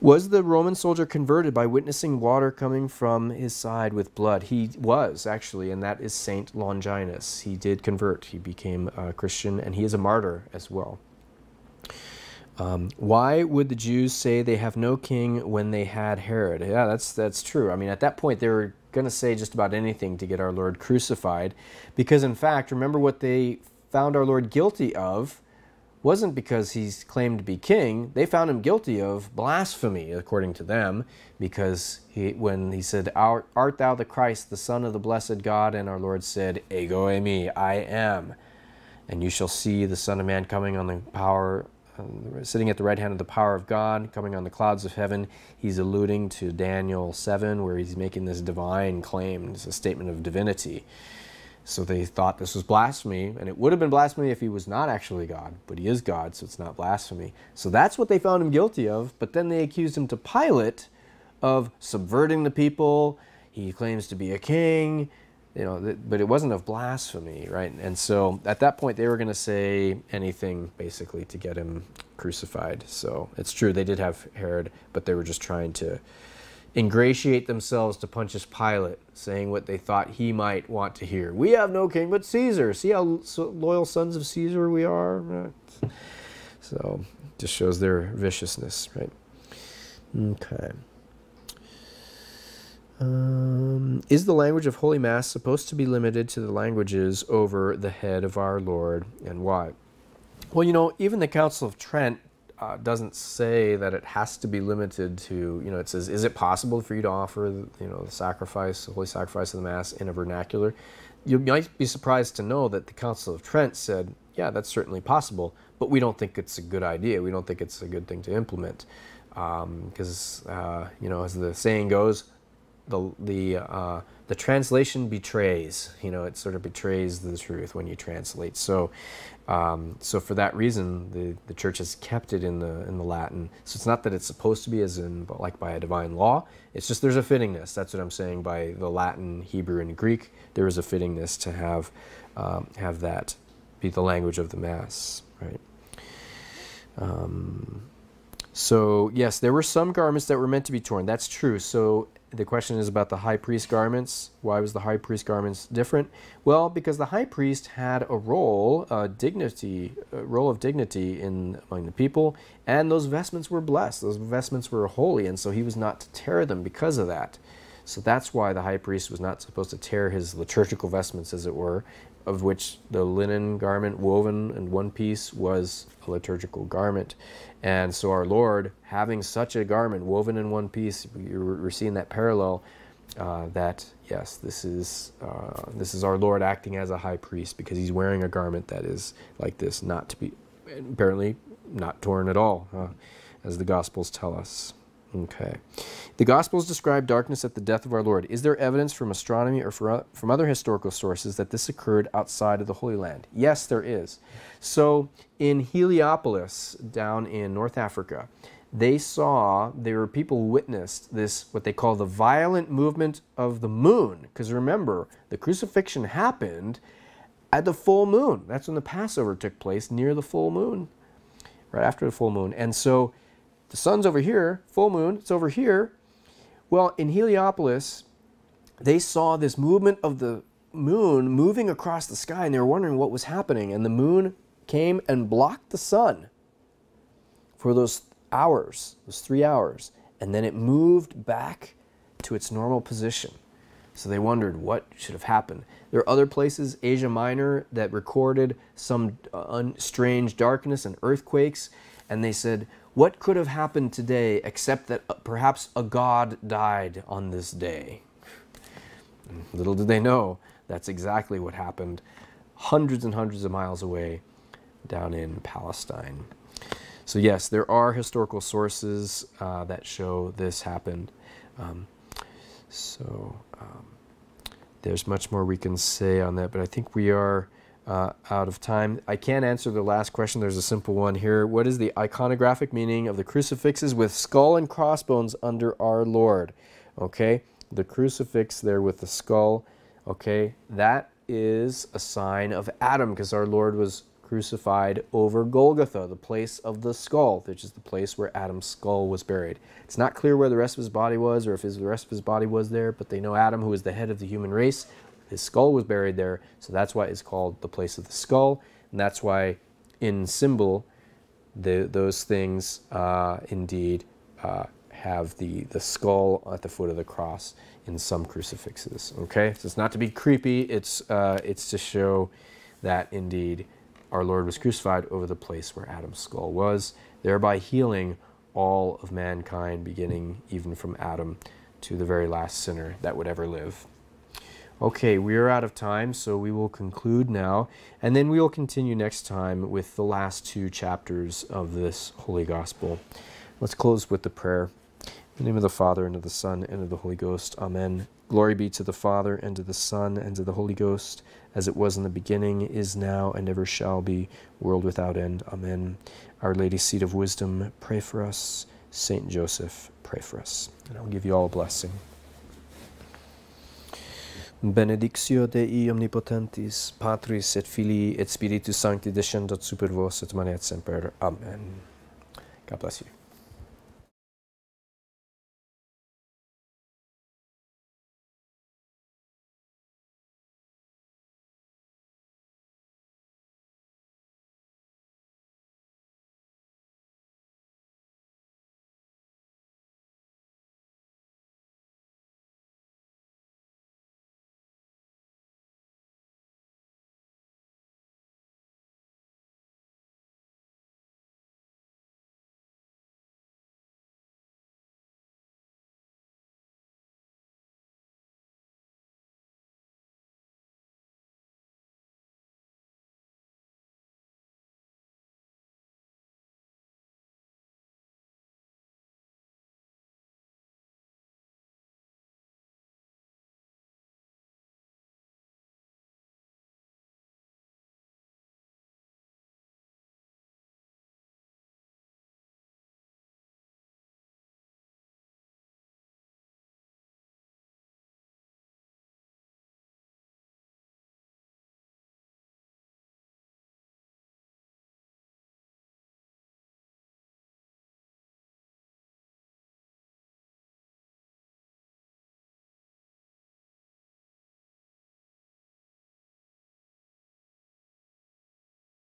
Was the Roman soldier converted by witnessing water coming from his side with blood? He was, actually, and that is Saint Longinus. He did convert. He became a Christian, and he is a martyr as well. Um, why would the Jews say they have no king when they had Herod? Yeah, that's, that's true. I mean, at that point, they were going to say just about anything to get our Lord crucified, because, in fact, remember what they found our Lord guilty of? Wasn't because he's claimed to be king. They found him guilty of blasphemy, according to them, because he, when he said, "Art, art thou the Christ, the Son of the blessed God?" And our Lord said, "Ego emi, I am. And you shall see the Son of Man coming on the power, um, sitting at the right hand of the power of God, coming on the clouds of heaven." He's alluding to Daniel seven, where he's making this divine claim. It's a statement of divinity. So they thought this was blasphemy, and it would have been blasphemy if he was not actually God, but he is God, so it's not blasphemy. So that's what they found him guilty of, but then they accused him to Pilate of subverting the people. He claims to be a king, you know, but it wasn't of blasphemy, right? And so at that point, they were going to say anything, basically, to get him crucified. So it's true, they did have Herod, but they were just trying to ingratiate themselves to Pontius Pilate, saying what they thought he might want to hear. "We have no king but Caesar. See how loyal sons of Caesar we are?" So, just shows their viciousness, right? Okay. Um, is the language of Holy Mass supposed to be limited to the languages over the head of our Lord, and why? Well, you know, even the Council of Trent Uh, doesn't say that it has to be limited to, you know, it says, is it possible for you to offer, the, you know, the sacrifice, the holy sacrifice of the Mass in a vernacular? You might be surprised to know that the Council of Trent said, yeah, that's certainly possible, but we don't think it's a good idea. We don't think it's a good thing to implement. Because, um, uh, you know, as the saying goes, the, the uh, the translation betrays, you know, it sort of betrays the truth when you translate. So, um, so for that reason, the, the church has kept it in the, in the Latin. So it's not that it's supposed to be as in, but like by a divine law, it's just there's a fittingness. That's what I'm saying by the Latin, Hebrew, and Greek. There is a fittingness to have, um, have that be the language of the Mass, right? Um, so, yes, there were some garments that were meant to be torn. That's true. So the question is about the high priest garments. Why was the high priest garments different? Well, because the high priest had a role, a dignity, a role of dignity in among the people, and those vestments were blessed. Those vestments were holy, and so he was not to tear them because of that. So that's why the high priest was not supposed to tear his liturgical vestments, as it were, of which the linen garment woven in one piece was a liturgical garment. And so our Lord, having such a garment woven in one piece, we're seeing that parallel, uh, that, yes, this is, uh, this is our Lord acting as a high priest, because he's wearing a garment that is like this, not to be, apparently not torn at all, huh, as the Gospels tell us. Okay. The Gospels describe darkness at the death of our Lord. Is there evidence from astronomy or from other historical sources that this occurred outside of the Holy Land? Yes, there is. So in Heliopolis, down in North Africa, they saw, there were people who witnessed this, what they call the violent movement of the moon. Because remember, the crucifixion happened at the full moon. That's when the Passover took place, near the full moon, right after the full moon. And so the sun's over here, full moon, it's over here. Well, in Heliopolis, they saw this movement of the moon moving across the sky, and they were wondering what was happening. And the moon came and blocked the sun for those hours, those three hours. And then it moved back to its normal position. So they wondered what should have happened. There are other places, Asia Minor, that recorded some uh, strange darkness and earthquakes. And they said, what could have happened today except that perhaps a god died on this day? Little did they know, that's exactly what happened hundreds and hundreds of miles away down in Palestine. So yes, there are historical sources uh, that show this happened. Um, so um, there's much more we can say on that, but I think we are Uh, out of time. I can't answer the last question. There's a simple one here. What is the iconographic meaning of the crucifixes with skull and crossbones under our Lord? Okay, the crucifix there with the skull, okay, that is a sign of Adam, because our Lord was crucified over Golgotha, the place of the skull, which is the place where Adam's skull was buried. It's not clear where the rest of his body was, or if his, the rest of his body was there, but they know Adam, who is the head of the human race, his skull was buried there, so that's why it's called the place of the skull, and that's why in symbol, the, those things uh, indeed uh, have the, the skull at the foot of the cross in some crucifixes, okay? So it's not to be creepy, it's, uh, it's to show that indeed our Lord was crucified over the place where Adam's skull was, thereby healing all of mankind, beginning even from Adam to the very last sinner that would ever live. Okay, we are out of time, so we will conclude now, and then we will continue next time with the last two chapters of this Holy Gospel. Let's close with the prayer. In the name of the Father, and of the Son, and of the Holy Ghost. Amen. Glory be to the Father, and to the Son, and to the Holy Ghost, as it was in the beginning, is now, and ever shall be, world without end. Amen. Our Lady, Seat of Wisdom, pray for us. Saint Joseph, pray for us. And I will give you all a blessing. Benedictio Dei Omnipotentis, Patris et Filii et Spiritus Sancti, descendat super vos et manet semper. Amen. God bless you.